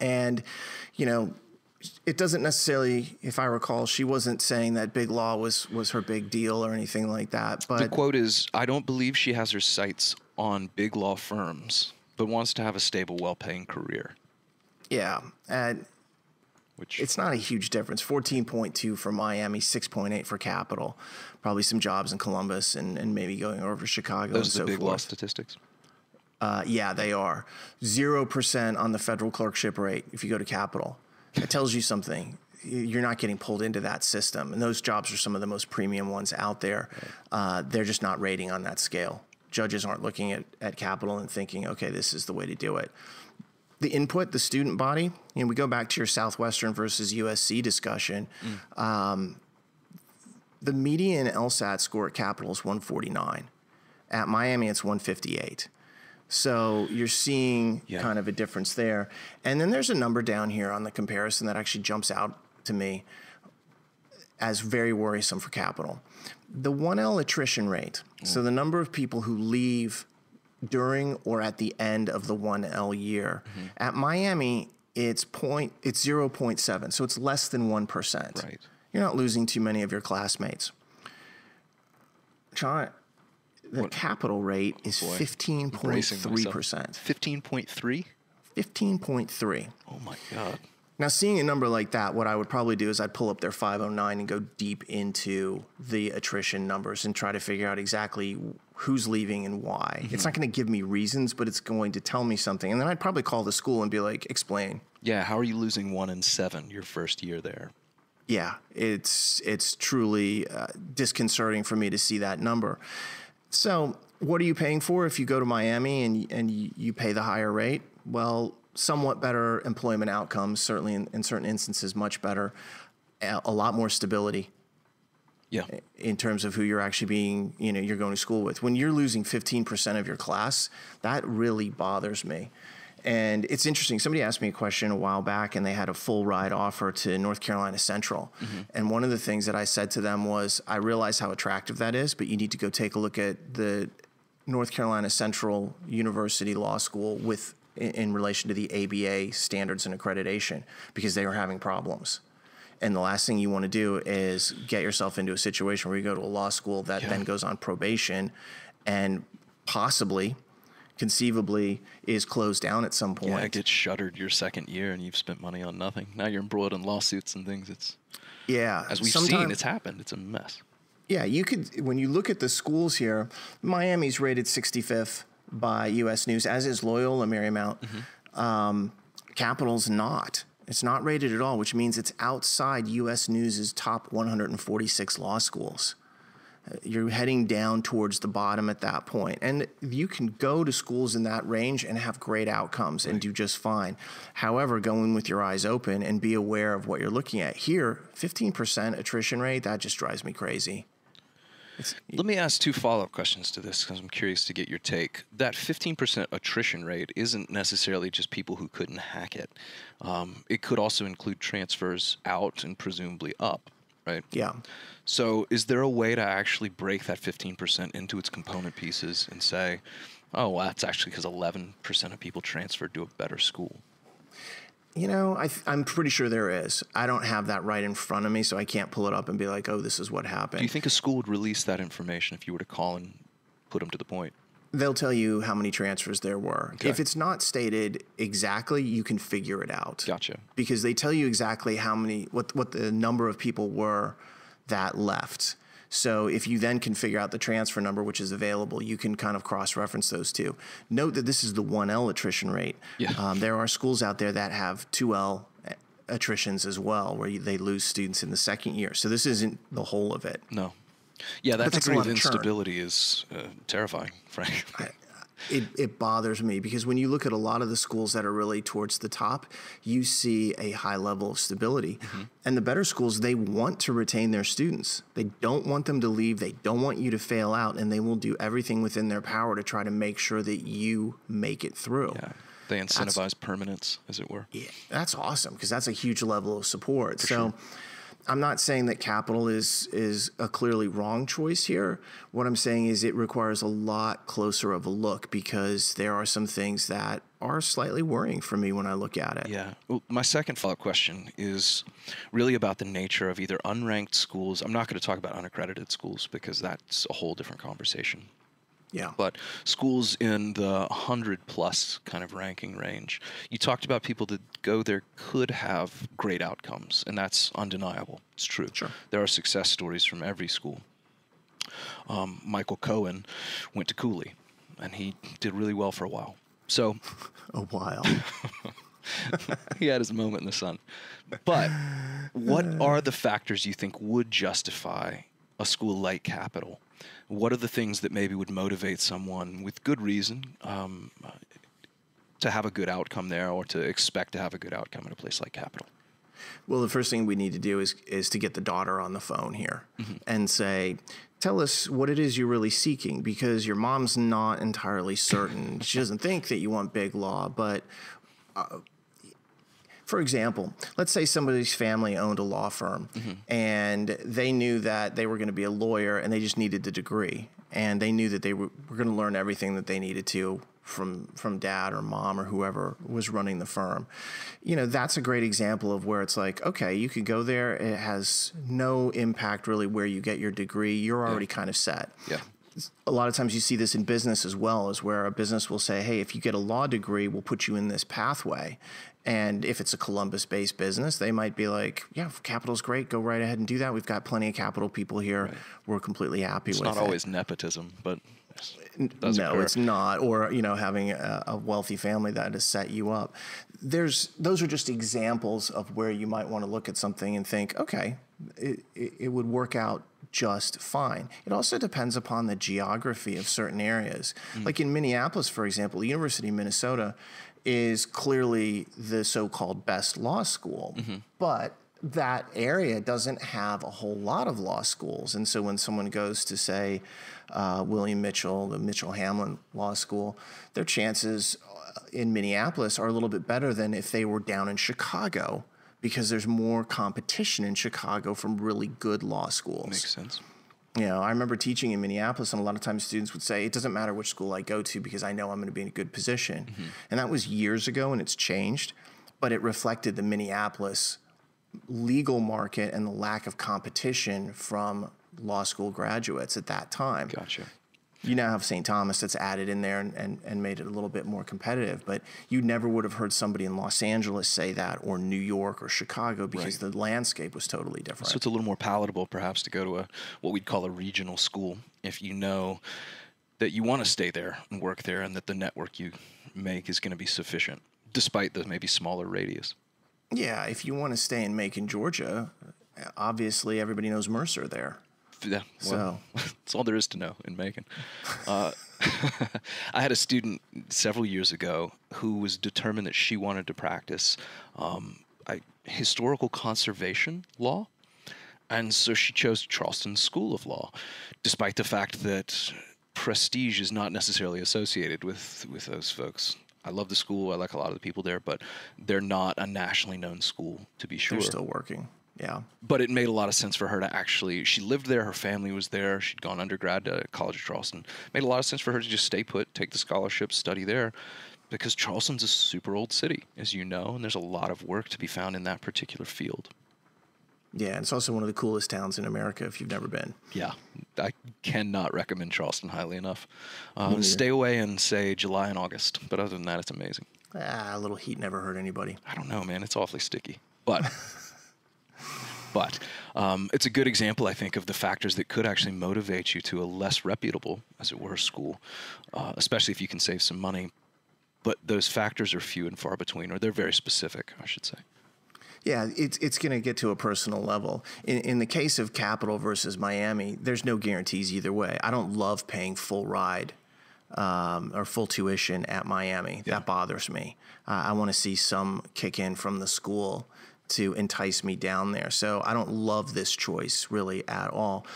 And, you know, it doesn't necessarily, if I recall, she wasn't saying that big law was her big deal or anything like that. But the quote is, "I don't believe she has her sights on big law firms, but wants to have a stable, well-paying career." Yeah. And which it's not a huge difference. 14.2 for Miami, 6.8 for Capital. Probably some jobs in Columbus and maybe going over to Chicago. Those are the big law statistics. Yeah, they are. 0% on the federal clerkship rate if you go to Capital. It tells you something. You're not getting pulled into that system. And those jobs are some of the most premium ones out there. They're just not rating on that scale. Judges aren't looking at Capital and thinking, okay, this is the way to do it. The input, the student body, and we go back to your Southwestern versus USC discussion. The median LSAT score at Capital is 149. At Miami, it's 158. So you're seeing kind of a difference there. And then there's a number down here on the comparison that actually jumps out to me as very worrisome for Capital. The 1L attrition rate. So the number of people who leave during or at the end of the 1L year. At Miami, it's 0.7. So it's less than 1%. Right. You're not losing too many of your classmates. John, the Capital rate is 15.3%. 15.3? 15.3. Oh, my God. Now, seeing a number like that, what I would probably do is I'd pull up their 509 and go deep into the attrition numbers and try to figure out exactly who's leaving and why. It's not going to give me reasons, but it's going to tell me something. And then I'd probably call the school and be like, explain. Yeah, how are you losing 1 in 7 your first year there? Yeah, it's truly disconcerting for me to see that number. So what are you paying for if you go to Miami and you pay the higher rate? Well, somewhat better employment outcomes, certainly in certain instances, much better, a lot more stability. Yeah. In terms of who you're actually being, you know, you're going to school with. When you're losing 15% of your class, that really bothers me. And it's interesting. Somebody asked me a question a while back, and they had a full ride offer to North Carolina Central. Mm-hmm. And one of the things that I said to them was, I realize how attractive that is, but you need to go take a look at the North Carolina Central University Law School with in relation to the ABA standards and accreditation, because they are having problems. And the last thing you want to do is get yourself into a situation where you go to a law school that then goes on probation and possibly, conceivably, is closed down at some point. Yeah, it gets shuttered your second year, and you've spent money on nothing. Now you're embroiled in lawsuits and things. It's as we've seen, it's happened. It's a mess. Yeah, you could. When you look at the schools here, Miami's rated 65th by U.S. News, as is Loyola Marymount. Mm-hmm. Capital's not. It's not rated at all, which means it's outside U.S. News's top 146 law schools. You're heading down towards the bottom at that point. And you can go to schools in that range and have great outcomes and do just fine. However, go in with your eyes open and be aware of what you're looking at. Here, 15% attrition rate, that just drives me crazy. Let me ask two follow-up questions to this, because I'm curious to get your take. That 15% attrition rate isn't necessarily just people who couldn't hack it. It could also include transfers out and presumably up, right? Yeah. So is there a way to actually break that 15% into its component pieces and say, oh, well, that's actually because 11% of people transferred to a better school? You know, I'm pretty sure there is. I don't have that right in front of me, so I can't pull it up and be like, oh, this is what happened. Do you think a school would release that information if you were to call and put them to the point? They'll tell you how many transfers there were. Okay. If it's not stated exactly, you can figure it out. Gotcha. Because they tell you exactly how many, what the number of people were that left. So if you then can figure out the transfer number, which is available, you can kind of cross-reference those two. Note that this is the 1L attrition rate. Yeah. There are schools out there that have 2L attritions as well, where they lose students in the second year. So this isn't the whole of it. No. Yeah, that degree of instability is terrifying, frankly. It bothers me, because when you look at a lot of the schools that are really towards the top, you see a high level of stability. Mm-hmm. And the better schools, they want to retain their students. They don't want them to leave. They don't want you to fail out, and they will do everything within their power to try to make sure that you make it through. Yeah. They incentivize permanence, as it were. Yeah, that's awesome, because that's a huge level of support. For sure. I'm not saying that capital is a clearly wrong choice here. What I'm saying is it requires a lot closer of a look, because there are some things that are slightly worrying for me when I look at it. Yeah. Well, my second follow-up question is really about the nature of either unranked schools. I'm not going to talk about unaccredited schools, because that's a whole different conversation. Yeah. But schools in the 100-plus kind of ranking range. You talked about people that go there could have great outcomes, and that's undeniable. It's true. Sure. There are success stories from every school. Michael Cohen went to Cooley, and he did really well for a while. So a while. He had his moment in the sun. But what are the factors you think would justify a school like Capital? What are the things that maybe would motivate someone with good reason to have a good outcome there, or to expect to have a good outcome at a place like Capital? Well, the first thing we need to do is to get the daughter on the phone here. Mm-hmm. And say, tell us what it is you're really seeking, because your mom's not entirely certain. She doesn't think that you want big law, but for example, let's say somebody's family owned a law firm, mm-hmm. and they knew that they were going to be a lawyer, and they just needed the degree, and they knew that they were going to learn everything that they needed to from dad or mom or whoever was running the firm. You know, that's a great example of where it's like, okay, you could go there. It has no impact really where you get your degree. You're already kind of set. Yeah. A lot of times you see this in business as well, is where a business will say, hey, if you get a law degree, we'll put you in this pathway. And if it's a Columbus-based business, they might be like, yeah, capital's great. Go right ahead and do that. We've got plenty of capital people here. Right. We're completely happy with it. It's not always nepotism, but it does occur. It's not. Or, you know, having a wealthy family that has set you up. Those are just examples of where you might want to look at something and think, okay, it would work out just fine. It also depends upon the geography of certain areas. Mm. Like in Minneapolis, for example, the University of Minnesota is clearly the so-called best law school, mm-hmm. but that area doesn't have a whole lot of law schools. And so when someone goes to, say, William Mitchell, the Mitchell-Hamlin Law School, their chances in Minneapolis are a little bit better than if they were down in Chicago, because there's more competition in Chicago from really good law schools. Makes sense. You know, I remember teaching in Minneapolis, and a lot of times students would say, it doesn't matter which school I go to because I know I'm going to be in a good position. Mm-hmm. And that was years ago, and it's changed, but it reflected the Minneapolis legal market and the lack of competition from law school graduates at that time. Gotcha. You now have St. Thomas that's added in there and made it a little bit more competitive, but you never would have heard somebody in Los Angeles say that, or New York or Chicago, because right. the landscape was totally different. So it's a little more palatable perhaps to go to a what we'd call a regional school if you know that you want to stay there and work there and that the network you make is going to be sufficient, despite the maybe smaller radius. Yeah, if you want to stay in Macon, Georgia, obviously everybody knows Mercer there. Yeah, well, so that's all there is to know in Macon. I had a student several years ago who was determined that she wanted to practice historical conservation law, and so she chose Charleston School of Law, despite the fact that prestige is not necessarily associated with those folks. I love the school. I like a lot of the people there, but they're not a nationally known school, to be sure. They're still working. Yeah. But it made a lot of sense for her to actually, she lived there, her family was there, she'd gone undergrad to College of Charleston. Made a lot of sense for her to just stay put, take the scholarship, study there, because Charleston's a super old city, as you know, and there's a lot of work to be found in that particular field. Yeah, and it's also one of the coolest towns in America if you've never been. Yeah, I cannot recommend Charleston highly enough. Stay away in, say, July and August, but other than that, it's amazing. Ah, a little heat never hurt anybody. I don't know, man. It's awfully sticky. But... But it's a good example, I think, of the factors that could actually motivate you to a less reputable, as it were, school, especially if you can save some money. But those factors are few and far between, or they're very specific, I should say. Yeah, it's going to get to a personal level. In the case of Capital versus Miami, there's no guarantees either way. I don't love paying full ride or full tuition at Miami. Yeah. That bothers me. I want to see some kick in from the school to entice me down there. So I don't love this choice really at all.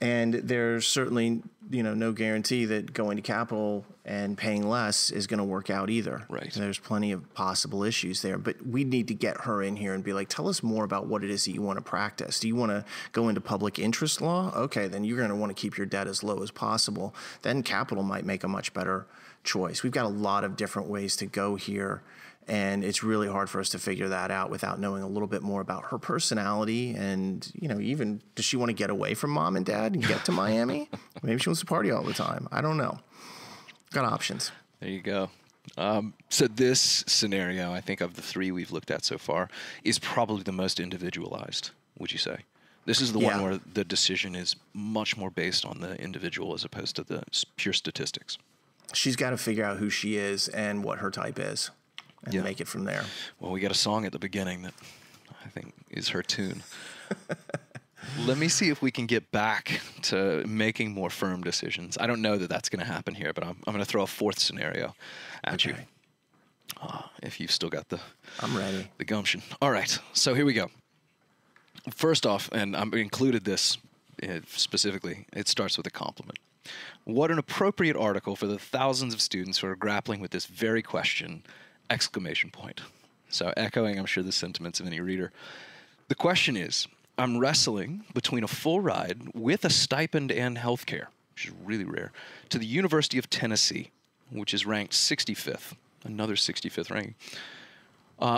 And there's certainly, you know, no guarantee that going to Capital and paying less is going to work out either. Right. So there's plenty of possible issues there, but we need to get her in here and be like, tell us more about what it is that you want to practice. Do you want to go into public interest law? Okay, then you're going to want to keep your debt as low as possible. Then Capital might make a much better choice. We've got a lot of different ways to go here. And it's really hard for us to figure that out without knowing a little bit more about her personality and, you know, even does she want to get away from mom and dad and get to Miami? Maybe she wants to party all the time. I don't know. Got options. There you go. So this scenario, I think of the three we've looked at so far, is probably the most individualized, would you say? This is the one where the decision is much more based on the individual as opposed to the pure statistics. She's got to figure out who she is and what her type is. And make it from there. Well, we got a song at the beginning that I think is her tune. Let me see if we can get back to making more firm decisions. I don't know that that's going to happen here, but I'm going to throw a fourth scenario at you. If you've still got I'm ready. The gumption. All right, so here we go. First off, and I've included this specifically, it starts with a compliment. What an appropriate article for the thousands of students who are grappling with this very question, ! So echoing, I'm sure, the sentiments of any reader. The question is, I'm wrestling between a full ride with a stipend and healthcare, which is really rare, to the University of Tennessee, which is ranked 65th, another 65th ranking,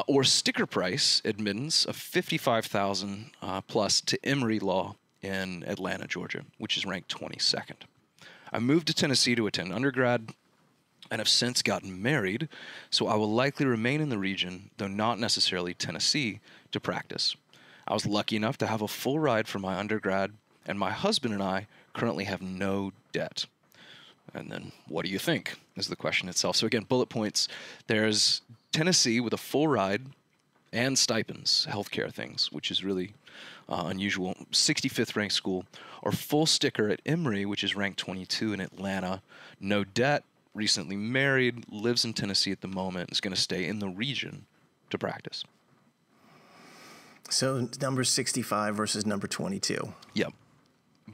or sticker price admittance of $55,000 plus to Emory Law in Atlanta, Georgia, which is ranked 22nd. I moved to Tennessee to attend undergrad, and have since gotten married, so I will likely remain in the region, though not necessarily Tennessee, to practice. I was lucky enough to have a full ride for my undergrad, and my husband and I currently have no debt. And then, what do you think, is the question itself. So again, bullet points. There's Tennessee with a full ride and stipends, healthcare things, which is really unusual. 65th ranked school, or full sticker at Emory, which is ranked 22 in Atlanta, no debt, recently married, lives in Tennessee at the moment, is going to stay in the region to practice. So number 65 versus number 22. Yeah.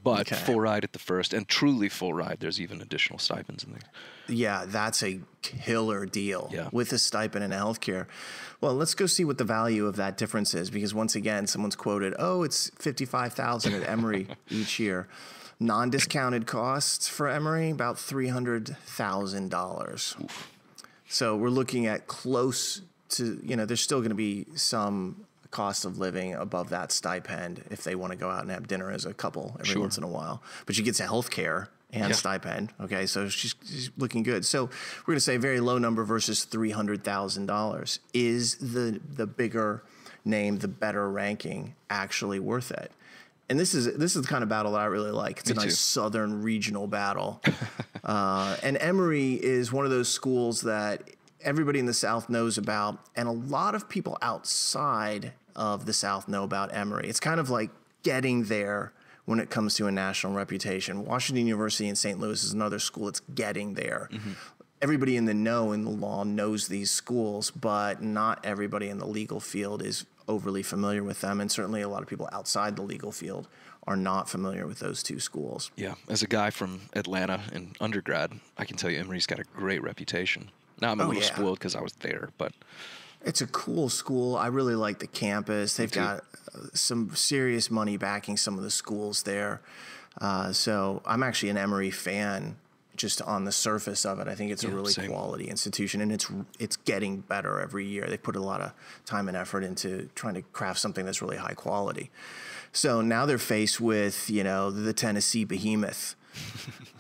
But okay. Full ride at the first, and truly full ride, there's even additional stipends and things. Yeah, that's a killer deal with a stipend and healthcare. Well, let's go see what the value of that difference is, because once again, someone's quoted, oh, it's $55,000 at Emory each year. Non-discounted costs for Emory, about $300,000. So we're looking at close to, you know, there's still going to be some cost of living above that stipend if they want to go out and have dinner as a couple every once in a while. But she gets health care and stipend. Okay, so she's looking good. So we're going to say very low number versus $300,000. Is the bigger name, the better ranking, actually worth it? And this is the kind of battle that I really like. It's a nice southern regional battle. And Emory is one of those schools that everybody in the South knows about, and a lot of people outside of the South know about Emory. It's kind of like getting there when it comes to a national reputation. Washington University in St. Louis is another school. It's getting there. Mm-hmm. Everybody in the know in the law knows these schools, but not everybody in the legal field is overly familiar with them. And certainly a lot of people outside the legal field are not familiar with those two schools. Yeah. As a guy from Atlanta in undergrad, I can tell you Emory's got a great reputation. Now I'm a little spoiled because I was there, but it's a cool school. I really like the campus. They've got some serious money backing some of the schools there. So I'm actually an Emory fan just on the surface of it. I think it's a really quality institution, and it's getting better every year. They put a lot of time and effort into trying to craft something that's really high quality. So now they're faced with, you know, the Tennessee behemoth.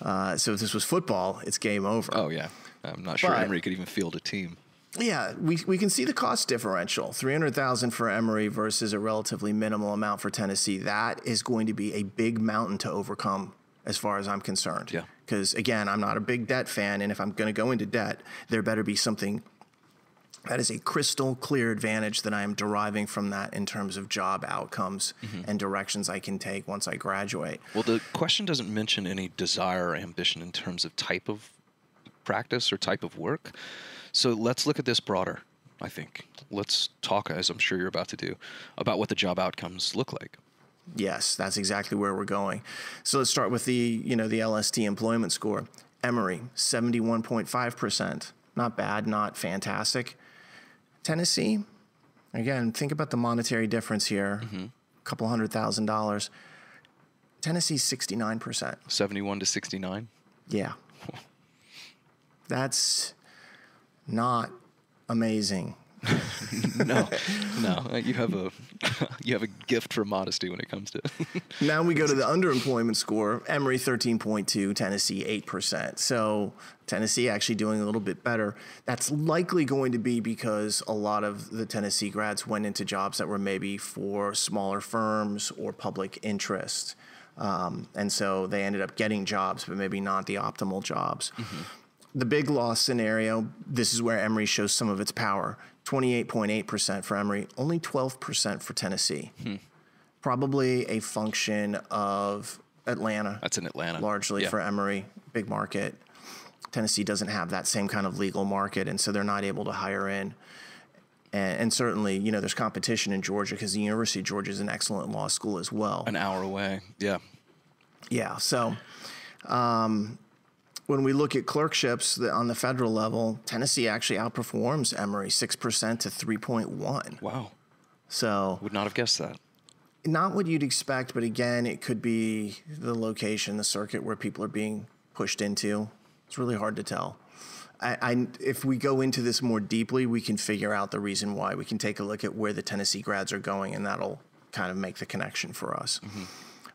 So if this was football, it's game over. Oh, yeah. I'm not sure Emory could even field a team. Yeah, we can see the cost differential. $300,000 for Emory versus a relatively minimal amount for Tennessee. That is going to be a big mountain to overcome as far as I'm concerned. Yeah. Because, again, I'm not a big debt fan, and if I'm going to go into debt, there better be something that is a crystal clear advantage that I am deriving from that in terms of job outcomes and directions I can take once I graduate. Well, the question doesn't mention any desire or ambition in terms of type of practice or type of work. So let's look at this broader, I think. Let's talk, as I'm sure you're about to do, about what the job outcomes look like. Yes, that's exactly where we're going. So let's start with the, you know, the LST employment score. Emory, 71.5%. Not bad, not fantastic. Tennessee, again, think about the monetary difference here. A couple $100,000. Tennessee, 69%. 71 to 69? Yeah. That's not amazing. No, you have a gift for modesty when it comes to it. Now we go to the underemployment score. Emory 13.2, Tennessee 8%. So Tennessee actually doing a little bit better. That's likely going to be because a lot of the Tennessee grads went into jobs that were maybe for smaller firms or public interest. And so they ended up getting jobs, but maybe not the optimal jobs. The big loss scenario, this is where Emory shows some of its power. 28.8% for Emory, only 12% for Tennessee. Probably a function of Atlanta. That's in Atlanta. Largely for Emory, big market. Tennessee doesn't have that same kind of legal market, and so they're not able to hire in. And certainly, you know, there's competition in Georgia because the University of Georgia is an excellent law school as well. An hour away, yeah, so... when we look at clerkships on the federal level, Tennessee actually outperforms Emory 6% to 3.1. Wow. So would not have guessed that. Not what you'd expect, but again, it could be the location, the circuit where people are being pushed into. It's really hard to tell. If we go into this more deeply, we can figure out the reason why. We can take a look at where the Tennessee grads are going, and that'll kind of make the connection for us.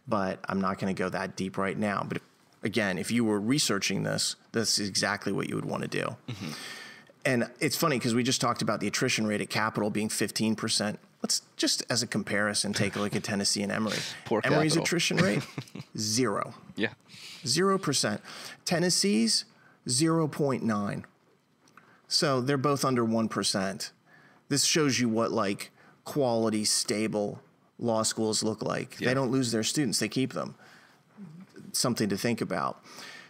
But I'm not going to go that deep right now. But again, if you were researching this, that's exactly what you would want to do. And it's funny because we just talked about the attrition rate at Capital being 15%. Let's just, as a comparison, take a look at Tennessee and Emory. Poor Emory's Capital. Attrition rate, 0. 0%. Tennessee's, 0.9. So they're both under 1%. This shows you what, like, quality, stable law schools look like. They don't lose their students. They keep them. Something to think about.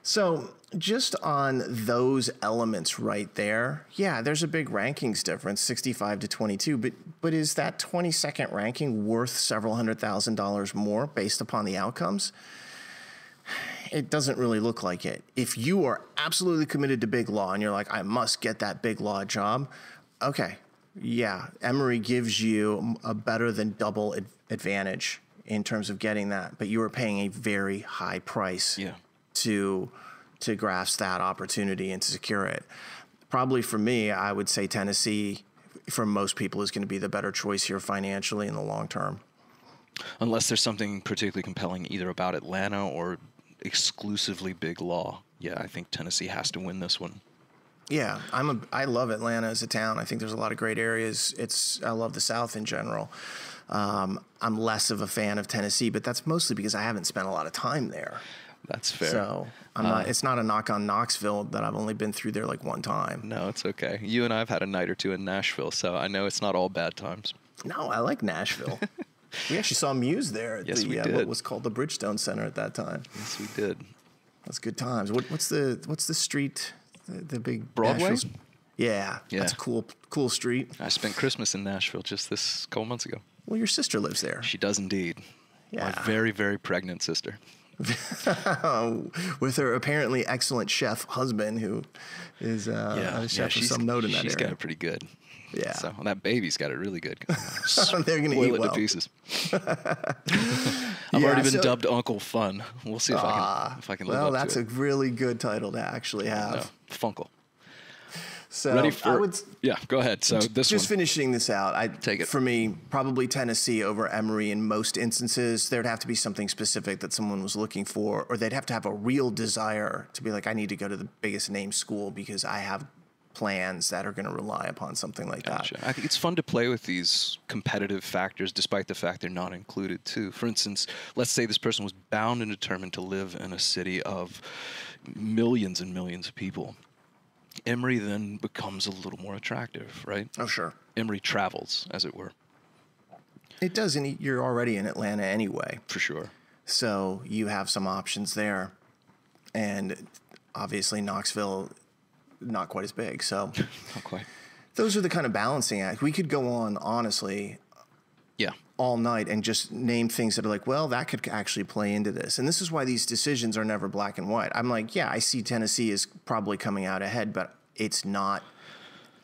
So just on those elements right there, yeah, there's a big rankings difference, 65 to 22, but is that 22nd ranking worth several $100,000 more based upon the outcomes? It doesn't really look like it. If you are absolutely committed to big law and you're like, I must get that big law job, okay, yeah, Emory gives you a better than double advantage in terms of getting that, but you are paying a very high price to grasp that opportunity and to secure it. Probably for me, I would say Tennessee, for most people, is going to be the better choice here financially in the long term. Unless there's something particularly compelling either about Atlanta or exclusively big law. Yeah, I think Tennessee has to win this one. Yeah, I love Atlanta as a town. I think there's a lot of great areas. I love the South in general. I'm less of a fan of Tennessee, but that's mostly because I haven't spent a lot of time there. That's fair. So I'm not, it's not a knock on Knoxville that I've only been through there like one time. No, it's okay. You and I have had a night or two in Nashville, so I know it's not all bad times. No, I like Nashville. We actually saw Muse there at what was called the Bridgestone Center at that time. Yes, we did. That's good times. What's the street? The big Broadway? Nashville's, yeah, that's a cool street. I spent Christmas in Nashville just this couple months ago. Well, your sister lives there. She does indeed. Yeah. My very, very pregnant sister. With her apparently excellent chef husband, who is a chef of some note in that area. She's got it pretty good. Yeah. So that baby's got it really good. They're going to eat it to pieces. I've already been dubbed Uncle Fun. We'll see if I can live up to it. Well, that's a really good title to actually have. No, Funkle. So ready for, go ahead. So just finishing this out, for me, probably Tennessee over Emory in most instances. There'd have to be something specific that someone was looking for, or they'd have to have a real desire to be like, I need to go to the biggest name school because I have plans that are going to rely upon something like that. I think it's fun to play with these competitive factors, despite the fact they're not included too. For instance, let's say this person was bound and determined to live in a city of millions and millions of people. Emory then becomes a little more attractive, right? Oh, sure. Emory travels, as it were. It does, and you're already in Atlanta anyway. For sure. So you have some options there. And obviously Knoxville, not quite as big. So not quite. Those are the kind of balancing act. We could go on, honestly, all night and just name things that are like, well, that could actually play into this. And this is why these decisions are never black and white. I'm like, yeah, I see Tennessee is probably coming out ahead, but it's not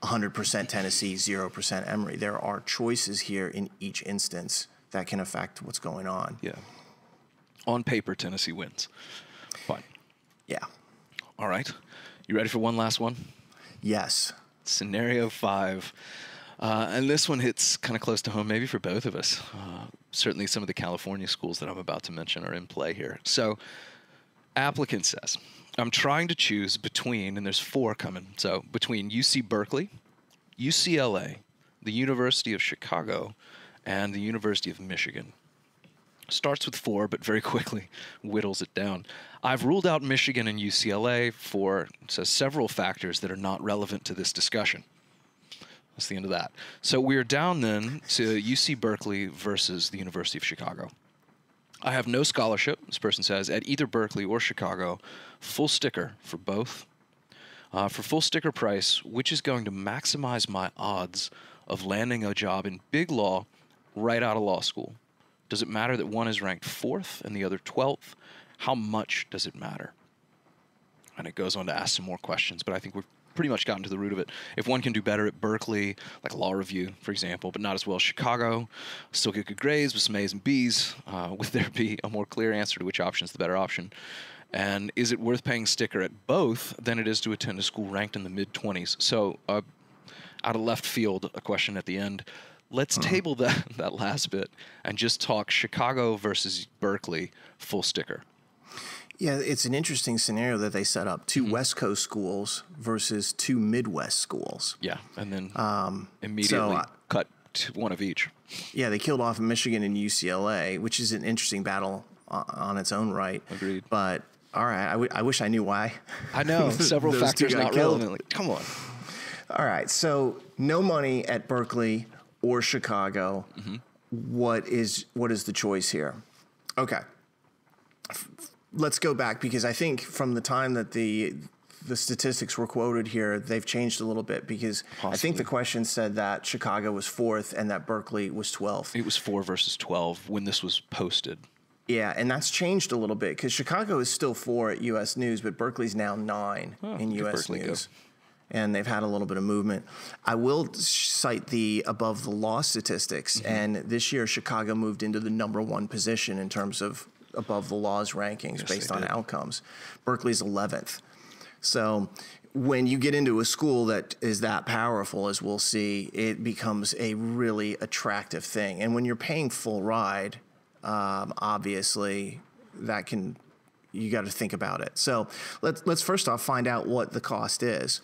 100% Tennessee, 0% Emory. There are choices here in each instance that can affect what's going on. Yeah. On paper, Tennessee wins. Fine. Yeah. All right. You ready for one last one? Yes. Scenario 5. And this one hits kind of close to home, maybe for both of us. Certainly some of the California schools that I'm about to mention are in play here. So applicant says, I'm trying to choose between, and there's 4 coming, so between UC Berkeley, UCLA, the University of Chicago, and the University of Michigan. Starts with 4, but very quickly whittles it down. I've ruled out Michigan and UCLA for several factors that are not relevant to this discussion. That's the end of that. So we're down then to UC Berkeley versus the University of Chicago. I have no scholarship, this person says, at either Berkeley or Chicago. Full sticker for both. For full sticker price, which is going to maximize my odds of landing a job in big law right out of law school? Does it matter that one is ranked 4th and the other 12th? How much does it matter? And it goes on to ask some more questions, but I think we've pretty much gotten to the root of it. If one can do better at Berkeley, like law review, for example, but not as well as Chicago, still get good grades with some A's and B's, would there be a more clear answer to which option is the better option? And is it worth paying sticker at both than it is to attend a school ranked in the mid-20s? So out of left field, a question at the end. Let's table that last bit and just talk Chicago versus Berkeley, full sticker. Yeah, it's an interesting scenario that they set up. 2 West Coast schools versus 2 Midwest schools. Yeah, and then immediately cut one of each. Yeah, they killed off Michigan and UCLA, which is an interesting battle on its own right. Agreed. But, all right, I wish I knew why. I know, several factors not relevant. Like, come on. All right, so no money at Berkeley or Chicago. Mm-hmm. What is the choice here? Okay. let's go back, because I think from the time that the statistics were quoted here, they've changed a little bit, because possibly. I think the question said that Chicago was 4th and that Berkeley was 12th. It was 4 versus 12 when this was posted. Yeah, and that's changed a little bit, because Chicago is still 4 at U.S. News, but Berkeley's now 9 in U.S. News. And they've had a little bit of movement. I will cite the Above the Law statistics. Mm-hmm. And this year, Chicago moved into the #1 position in terms of Above the Law's rankings based on outcomes. Berkeley's 11th. So when you get into a school that is that powerful, as we'll see, it becomes a really attractive thing. And when you're paying full ride, obviously, that can... you got to think about it. So let's first off find out what the cost is.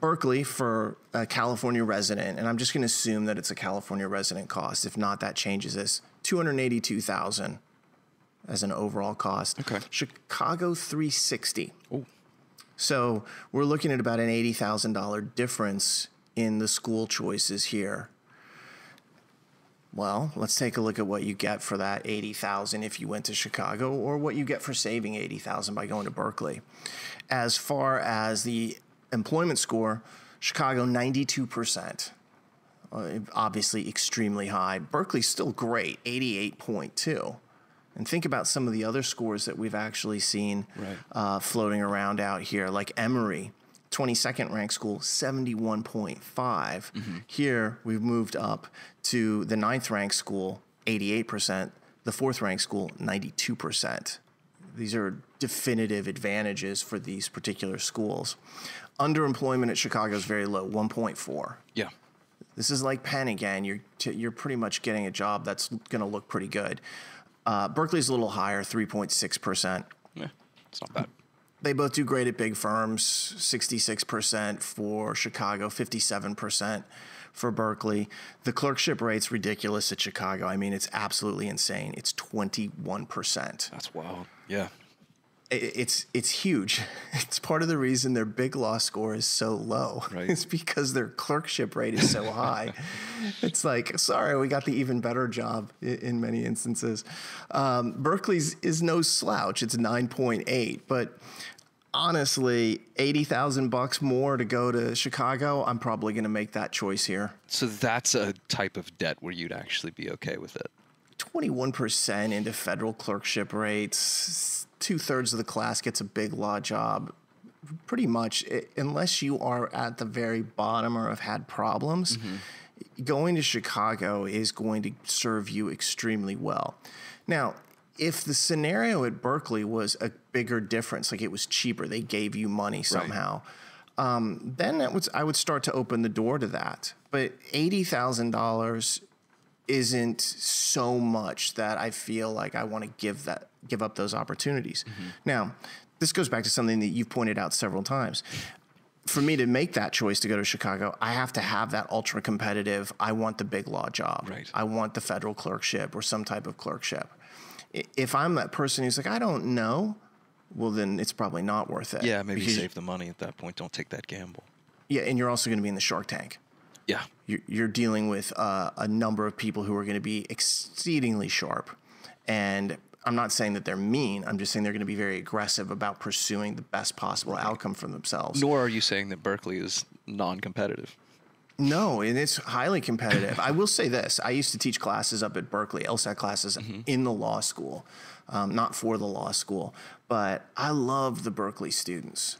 Berkeley, for a California resident, and I'm just going to assume that it's a California resident cost. If not, that changes this. $282,000 as an overall cost. Okay. Chicago, $360,000. Ooh. So we're looking at about an $80,000 difference in the school choices here. Well, let's take a look at what you get for that $80,000 if you went to Chicago, or what you get for saving $80,000 by going to Berkeley. As far as the employment score, Chicago 92%, obviously extremely high. Berkeley's still great, 88.2. And think about some of the other scores that we've actually seen floating around out here, like Emory, 22nd ranked school, 71.5. Mm-hmm. Here, we've moved up to the 9th ranked school, 88%, the 4th ranked school, 92%. These are definitive advantages for these particular schools. Underemployment at Chicago is very low, 1.4. Yeah. This is like Penn again. You're pretty much getting a job that's going to look pretty good. Berkeley's a little higher, 3.6%. Yeah, it's not bad. They both do great at big firms, 66% for Chicago, 57% for Berkeley. The clerkship rate's ridiculous at Chicago. I mean, it's absolutely insane. It's 21%. That's wild. Yeah. It's huge. It's part of the reason their big law score is so low. Right. It's because their clerkship rate is so high. It's like, sorry, we got the even better job in many instances. Berkeley's is no slouch. It's 9.8, but honestly, $80,000 more to go to Chicago, I'm probably going to make that choice here. So that's a type of debt where you'd actually be okay with it. 21% into federal clerkship rates. 2/3 of the class gets a big law job. Pretty much, unless you are at the very bottom or have had problems, going to Chicago is going to serve you extremely well. Now, if the scenario at Berkeley was a bigger difference, like it was cheaper, they gave you money somehow, then that was, I would start to open the door to that. But $80,000 isn't so much that I feel like I want to give up those opportunities. Now, this goes back to something that you've pointed out several times. For me to make that choice to go to Chicago, I have to have that ultra competitive, I want the big law job. Right. I want the federal clerkship or some type of clerkship. If I'm that person who's like, I don't know, well, then it's probably not worth it. Yeah, maybe save the money at that point. Don't take that gamble. Yeah, and you're also going to be in the Shark Tank. Yeah. You're dealing with a number of people who are going to be exceedingly sharp. And I'm not saying that they're mean. I'm just saying they're going to be very aggressive about pursuing the best possible outcome for themselves. Nor are you saying that Berkeley is non-competitive. No, and it's highly competitive. I will say this. I used to teach classes up at Berkeley, LSAT classes in the law school, not for the law school. But I love the Berkeley students.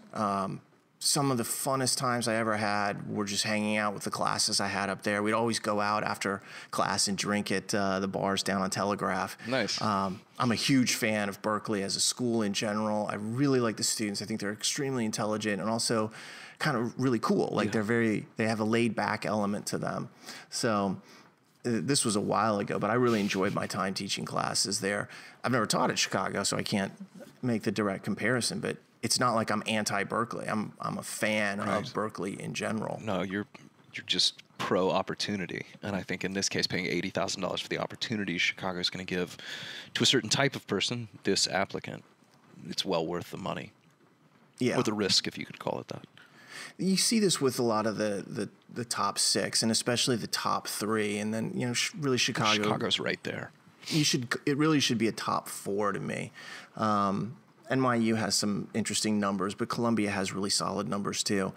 Some of the funnest times I ever had were just hanging out with the classes I had up there. We'd always go out after class and drink at the bars down on Telegraph. Nice. I'm a huge fan of Berkeley as a school in general. I really like the students. I think they're extremely intelligent and also kind of really cool. Like they have a laid back element to them. So this was a while ago, but I really enjoyed my time teaching classes there. I've never taught at Chicago, so I can't make the direct comparison, but it's not like I'm anti-Berkeley. I'm a fan of Berkeley in general. No, you're just pro opportunity, and I think in this case, paying $80,000 for the opportunity Chicago is going to give to a certain type of person, this applicant, it's well worth the money. Yeah, or the risk, if you could call it that. You see this with a lot of the top 6, and especially the top 3, and then really Chicago's right there. you should. It really should be a top four to me. NYU has some interesting numbers, but Columbia has really solid numbers too.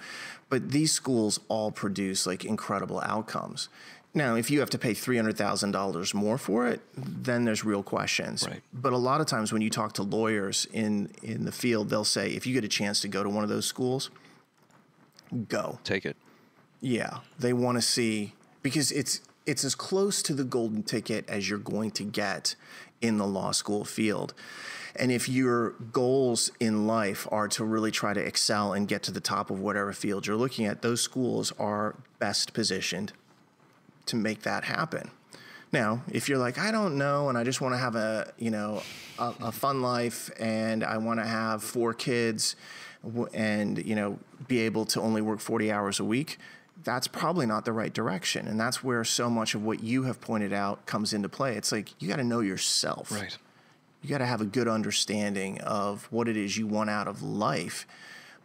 But these schools all produce like incredible outcomes. Now, if you have to pay $300,000 more for it, then there's real questions. Right. But a lot of times when you talk to lawyers in the field, they'll say, if you get a chance to go to one of those schools, go. Take it. Yeah. They want to see, because it's as close to the golden ticket as you're going to get in the law school field. And if your goals in life are to really try to excel and get to the top of whatever field you're looking at, those schools are best positioned to make that happen. Now, if you're like, I don't know, and I just want to have a fun life, and I want to have 4 kids and, you know, be able to only work 40 hours a week, that's probably not the right direction. And that's where so much of what you have pointed out comes into play. It's like, you got to know yourself. Right. You got to have a good understanding of what it is you want out of life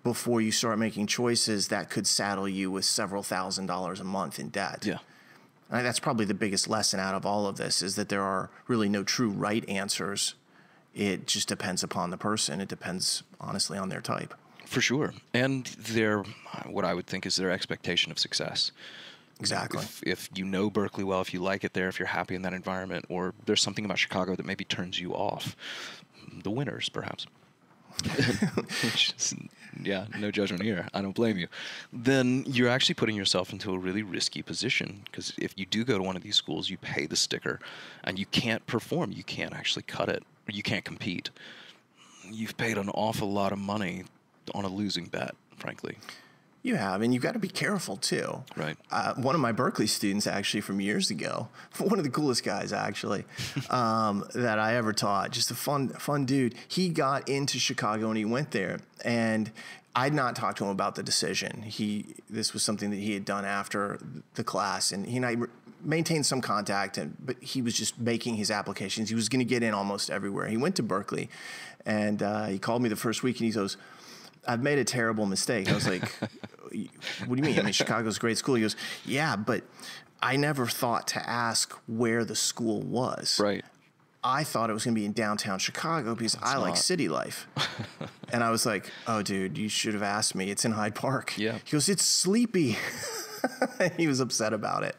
before you start making choices that could saddle you with several $1,000s a month in debt. Yeah. And that's probably the biggest lesson out of all of this, is that there are really no true right answers. It just depends upon the person. It depends, honestly, on their type. For sure. And their, what I would think is their expectation of success. Exactly. If you know Berkeley well, if you like it there, if you're happy in that environment, or there's something about Chicago that maybe turns you off, the winners, perhaps. Yeah, no judgment here. I don't blame you. Then you're actually putting yourself into a really risky position, because if you do go to one of these schools, you pay the sticker and you can't perform. You can't actually cut it. Or you can't compete. You've paid an awful lot of money on a losing bet, frankly. You have, and you've got to be careful too. Right. One of my Berkeley students, actually, from years ago, one of the coolest guys, actually, that I ever taught, just a fun dude. He got into Chicago and he went there, and I'd not talked to him about the decision. This was something that he had done after the class, and he and I maintained some contact, but he was just making his applications. He was going to get in almost everywhere. He went to Berkeley, and he called me the first week, and he goes, I've made a terrible mistake. I was like, what do you mean? I mean, Chicago's a great school. He goes, yeah, but I never thought to ask where the school was. Right. I thought it was going to be in downtown Chicago because I like city life. And I was like, oh, dude, you should have asked me. It's in Hyde Park. Yeah. He goes, it's sleepy. He was upset about it.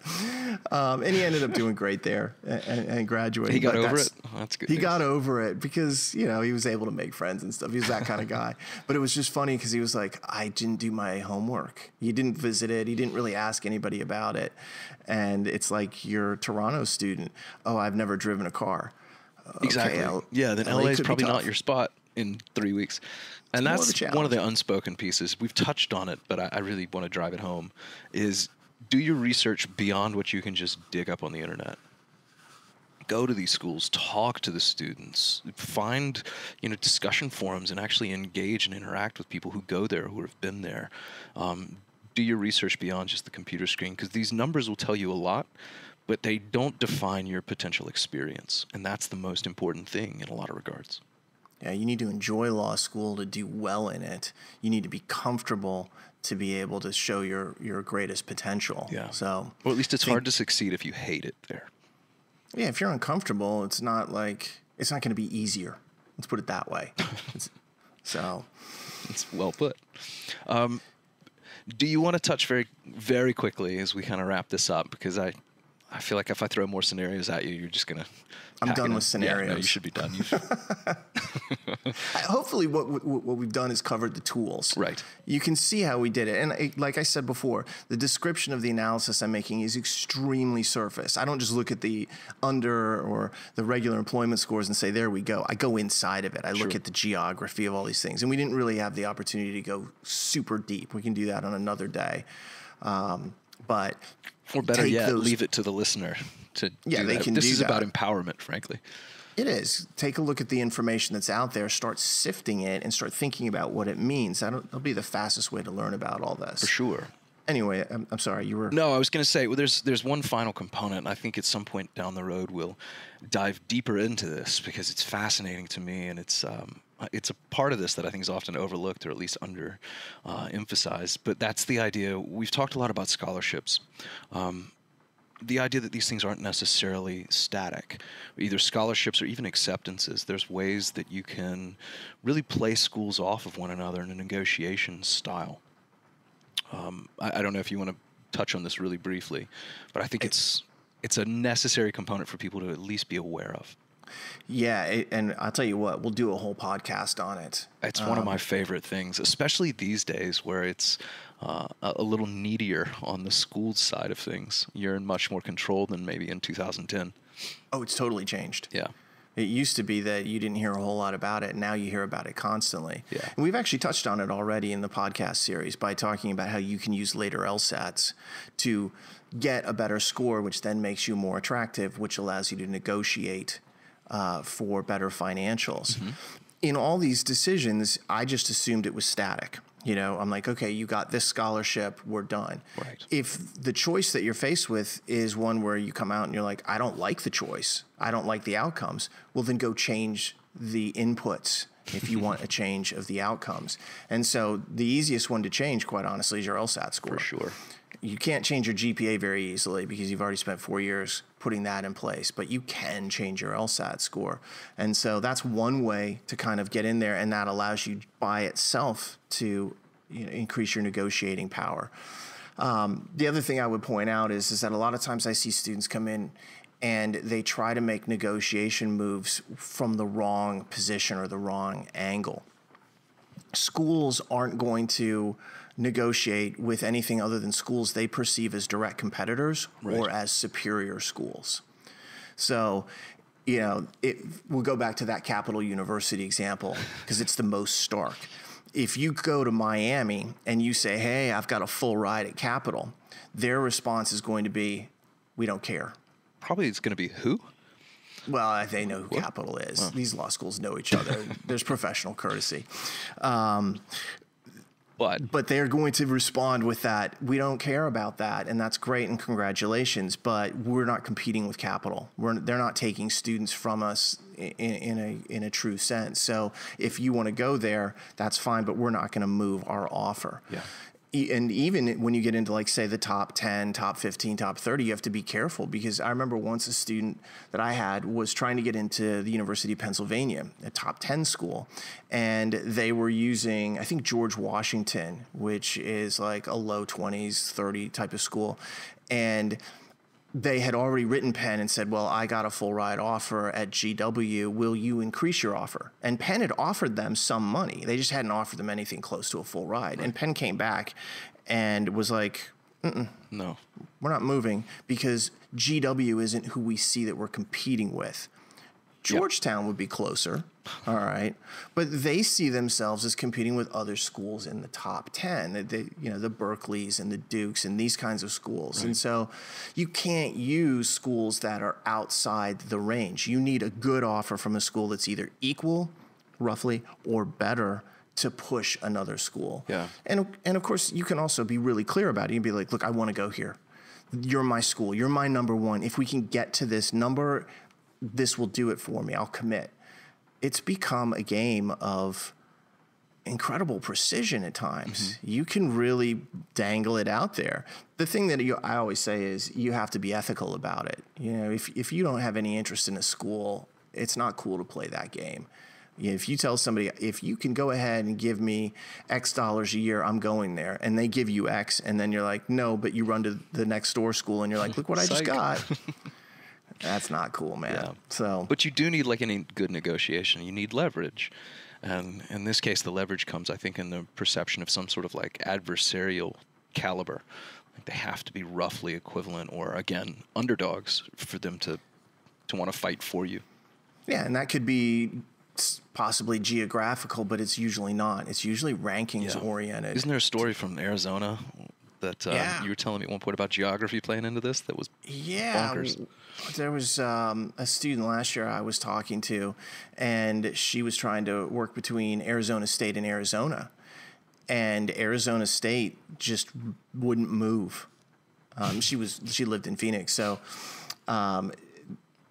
And he ended up doing great there and graduating. He got over it. Oh, that's good. He got over it because, you know, he was able to make friends and stuff. He was that kind of guy. But it was just funny because he was like, I didn't do my homework. He didn't visit it. He didn't really ask anybody about it. And it's like your Toronto student. Oh, I've never driven a car. Exactly. Okay, yeah, then LA is probably not your spot in 3 weeks. And that's one of the unspoken pieces. We've touched on it, but I really want to drive it home, is do your research beyond what you can just dig up on the internet. Go to these schools, talk to the students, find, you know, discussion forums, and actually engage and interact with people who go there, who have been there. Do your research beyond just the computer screen, because these numbers will tell you a lot, but they don't define your potential experience. And that's the most important thing in a lot of regards. Yeah, you need to enjoy law school to do well in it. You need to be comfortable to be able to show your greatest potential. Yeah. So, well, at least it's hard to succeed if you hate it there. Yeah, if you're uncomfortable, it's not like it's not going to be easier. Let's put it that way. So, it's well put. Do you want to touch very quickly as we kind of wrap this up, because I feel like if I throw more scenarios at you, you're just going to... I'm done with scenarios. Yeah, no, you should be done. Hopefully what we've done is covered the tools. Right. You can see how we did it. And like I said before, the description of the analysis I'm making is extremely surface. I don't just look at the under or the regular employment scores and say, there we go. I go inside of it. I look at the geography of all these things. And we didn't really have the opportunity to go super deep. We can do that on another day. But... Or better yet, leave it to the listener to do that. This is about empowerment, frankly. It is. Take a look at the information that's out there, start sifting it, and start thinking about what it means. That'll be the fastest way to learn about all this. For sure. Anyway, I'm sorry, you were... No, I was going to say, well, there's one final component, and I think at some point down the road we'll dive deeper into this, because it's fascinating to me, and it's a part of this that I think is often overlooked, or at least under emphasized, but that's the idea. We've talked a lot about scholarships. the idea that these things aren't necessarily static, either scholarships or even acceptances. There's ways that you can really play schools off of one another in a negotiation style. I don't know if you want to touch on this really briefly, but I think it's a necessary component for people to at least be aware of. Yeah, and I'll tell you what, we'll do a whole podcast on it. It's one of my favorite things, especially these days where it's a little needier on the school side of things. You're in much more control than maybe in 2010. Oh, it's totally changed. Yeah. It used to be that you didn't hear a whole lot about it. Now you hear about it constantly. Yeah. And we've actually touched on it already in the podcast series by talking about how you can use later LSATs to get a better score, which then makes you more attractive, which allows you to negotiate for better financials. Mm-hmm. In all these decisions, I just assumed it was static. You know, I'm like, okay, you got this scholarship, we're done. Right. If the choice that you're faced with is one where you come out and you're like, I don't like the choice, I don't like the outcomes, well, then go change the inputs if you want a change of the outcomes. And so the easiest one to change, quite honestly, is your LSAT score. For sure. You can't change your GPA very easily because you've already spent 4 years putting that in place, but you can change your LSAT score. And so that's one way to kind of get in there, and that allows you by itself to, you know, increase your negotiating power. The other thing I would point out is that a lot of times I see students come in and they try to make negotiation moves from the wrong position or the wrong angle. Schools aren't going to negotiate with anything other than schools they perceive as direct competitors or as superior schools. So, you know, we'll go back to that Capital University example because it's the most stark. If you go to Miami and you say, hey, I've got a full ride at Capital, their response is going to be, we don't care. Probably it's going to be who? Well, they know who Capital is. Well. These law schools know each other. There's professional courtesy. But they're going to respond with that, we don't care about that, and that's great and congratulations, but we're not competing with Capital. They're not taking students from us in a true sense. So if you want to go there, that's fine, but we're not going to move our offer. Yeah. And even when you get into, like, say, the top 10, top 15, top 30, you have to be careful because I remember once a student that I had was trying to get into the University of Pennsylvania, a top 10 school, and they were using, I think, George Washington, which is like a low 20s, 30 type of school. And they had already written Penn and said, well, I got a full ride offer at GW. Will you increase your offer? And Penn had offered them some money. They just hadn't offered them anything close to a full ride. Right. And Penn came back and was like, no, we're not moving because GW isn't who we see that we're competing with. Georgetown would be closer, all right, but they see themselves as competing with other schools in the top 10, you know, the Berkeleys and the Dukes and these kinds of schools. Right. And so you can't use schools that are outside the range. You need a good offer from a school that's either equal, roughly, or better to push another school. Yeah. And of course, you can also be really clear about it. You can be like, look, I want to go here. You're my school. You're my number one. If we can get to this number, this will do it for me. I'll commit. It's become a game of incredible precision at times. Mm-hmm. You can really dangle it out there. The thing that I always say is you have to be ethical about it. You know, if you don't have any interest in a school, it's not cool to play that game. If you tell somebody, if you can go ahead and give me X dollars a year, I'm going there, and they give you X, and then you're like, no, but you run to the next door school, and you're like, look what I just got. That's not cool, man. Yeah. So, but you do need, like any good negotiation, you need leverage. And in this case, the leverage comes, I think, in the perception of some sort of like adversarial caliber. Like they have to be roughly equivalent or, again, underdogs for them to want to fight for you. Yeah, and that could be possibly geographical, but it's usually not. It's usually rankings-oriented. Yeah. Isn't there a story from Arizona that you were telling me at one point about geography playing into this? That was bonkers. There was a student last year I was talking to, and she was trying to work between Arizona State and Arizona. And Arizona State just wouldn't move. She lived in Phoenix. So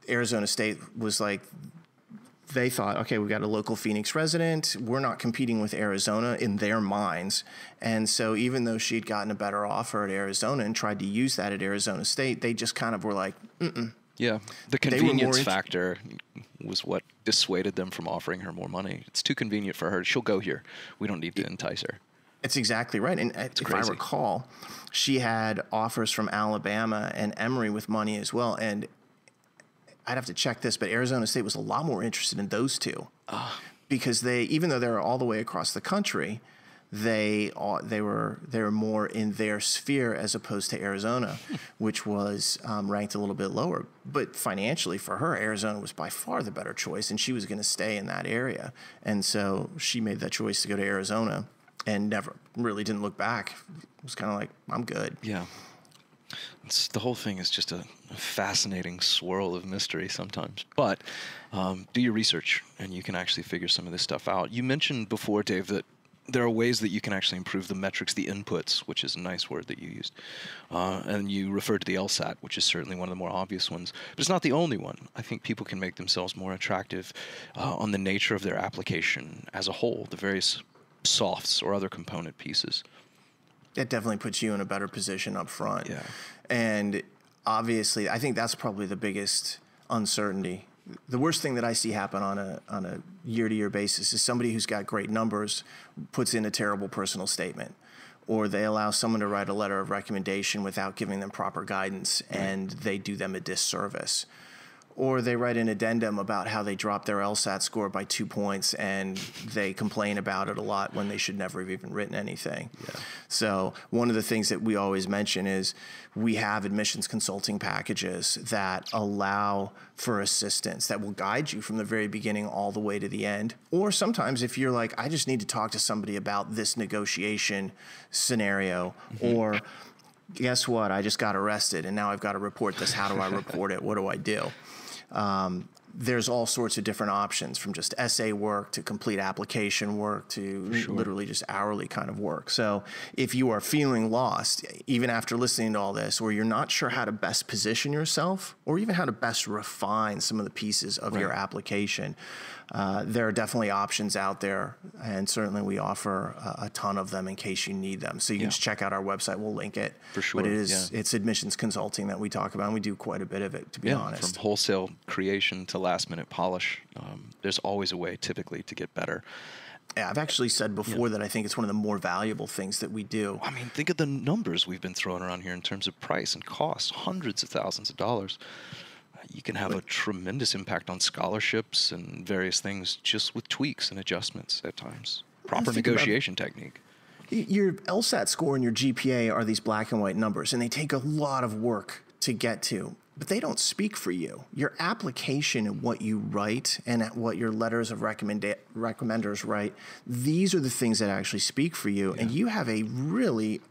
Arizona State was like, they thought, okay, we've got a local Phoenix resident. We're not competing with Arizona in their minds. And so even though she'd gotten a better offer at Arizona and tried to use that at Arizona State, they just kind of were like, mm-mm. Yeah, the convenience factor was what dissuaded them from offering her more money. It's too convenient for her. She'll go here. We don't need to entice her. That's exactly right. And if I recall, she had offers from Alabama and Emory with money as well. And I'd have to check this, but Arizona State was a lot more interested in those two because they, even though they were all the way across the country, they were more in their sphere as opposed to Arizona, which was ranked a little bit lower. But financially for her, Arizona was by far the better choice, and she was going to stay in that area. And so she made that choice to go to Arizona and never really didn't look back. It was kind of like, I'm good. Yeah. The whole thing is just a fascinating swirl of mystery sometimes. But do your research, and you can actually figure some of this stuff out. You mentioned before, Dave, that there are ways that you can actually improve the metrics, the inputs, which is a nice word that you used. And you referred to the LSAT, which is certainly one of the more obvious ones. But it's not the only one. I think people can make themselves more attractive on the nature of their application as a whole, the various softs or other component pieces. It definitely puts you in a better position up front. Yeah. And obviously, I think that's probably the biggest uncertainty. The worst thing that I see happen on a year-to-year basis is somebody who's got great numbers puts in a terrible personal statement, or they allow someone to write a letter of recommendation without giving them proper guidance, and they do them a disservice. Or they write an addendum about how they dropped their LSAT score by 2 points, and they complain about it a lot when they should never have even written anything. Yeah. So one of the things that we always mention is we have admissions consulting packages that allow for assistance that will guide you from the very beginning all the way to the end. Or sometimes if you're like, I just need to talk to somebody about this negotiation scenario, or guess what, I just got arrested and now I've got to report this. How do I report it? What do I do? There's all sorts of different options, from just essay work to complete application work to literally just hourly kind of work. So if you are feeling lost, even after listening to all this, or you're not sure how to best position yourself or even how to best refine some of the pieces of your application, there are definitely options out there. And certainly we offer a ton of them in case you need them. So you can just check out our website. We'll link it. For sure. But it is, it's admissions consulting that we talk about, and we do quite a bit of it, to be honest. From wholesale creation to last minute polish. There's always a way typically to get better. Yeah, I've actually said before that I think it's one of the more valuable things that we do. I mean, think of the numbers we've been throwing around here in terms of price and cost, hundreds of thousands of dollars. You can have a tremendous impact on scholarships and various things just with tweaks and adjustments at times. Proper negotiation technique. Your LSAT score and your GPA are these black and white numbers, and they take a lot of work to get to. But they don't speak for you. Your application and what you write and at what your letters of recommenders write, these are the things that actually speak for you. Yeah. And you have a really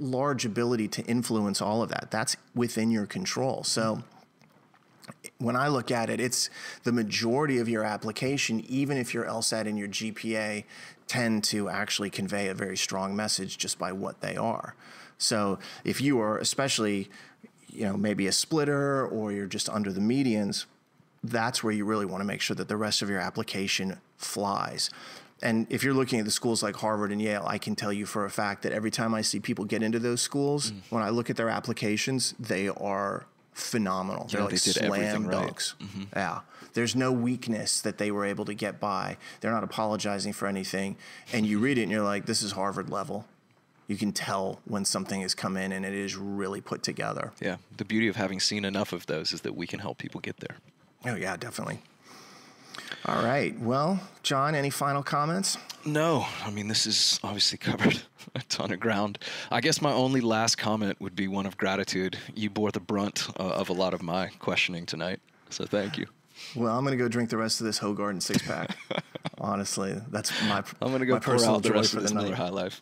large ability to influence all of that. That's within your control. So when I look at it, it's the majority of your application, even if your LSAT and your GPA tend to actually convey a very strong message just by what they are. So if you are especially, you know, maybe a splitter or you're just under the medians, that's where you really want to make sure that the rest of your application flies. And if you're looking at the schools like Harvard and Yale, I can tell you for a fact that every time I see people get into those schools, when I look at their applications, they are phenomenal. They're like they did slam dunks. Right. Yeah. There's no weakness that they were able to get by. They're not apologizing for anything. And you read it and you're like, this is Harvard level. You can tell when something has come in and it is really put together. Yeah. The beauty of having seen enough of those is that we can help people get there. Oh, yeah, definitely. All right. Well, John, any final comments? No. I mean, this is obviously covered a ton of ground. I guess my only last comment would be one of gratitude. You bore the brunt of a lot of my questioning tonight, so thank you. Well, I'm going to go drink the rest of this Hoegaarden six-pack. Honestly, that's my personal joy for the night. I'm going to go pour out the rest of this Miller High Life.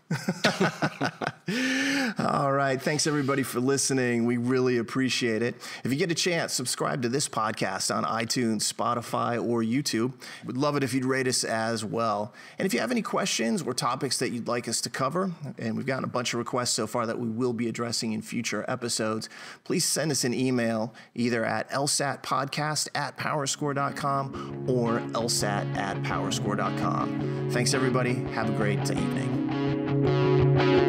All right. Thanks, everybody, for listening. We really appreciate it. If you get a chance, subscribe to this podcast on iTunes, Spotify, or YouTube. We'd love it if you'd rate us as well. And if you have any questions or topics that you'd like us to cover, and we've gotten a bunch of requests so far that we will be addressing in future episodes, please send us an email either at lsatpodcast@powerscore.com or lsat@powerscore.com. Thanks, everybody. Have a great evening.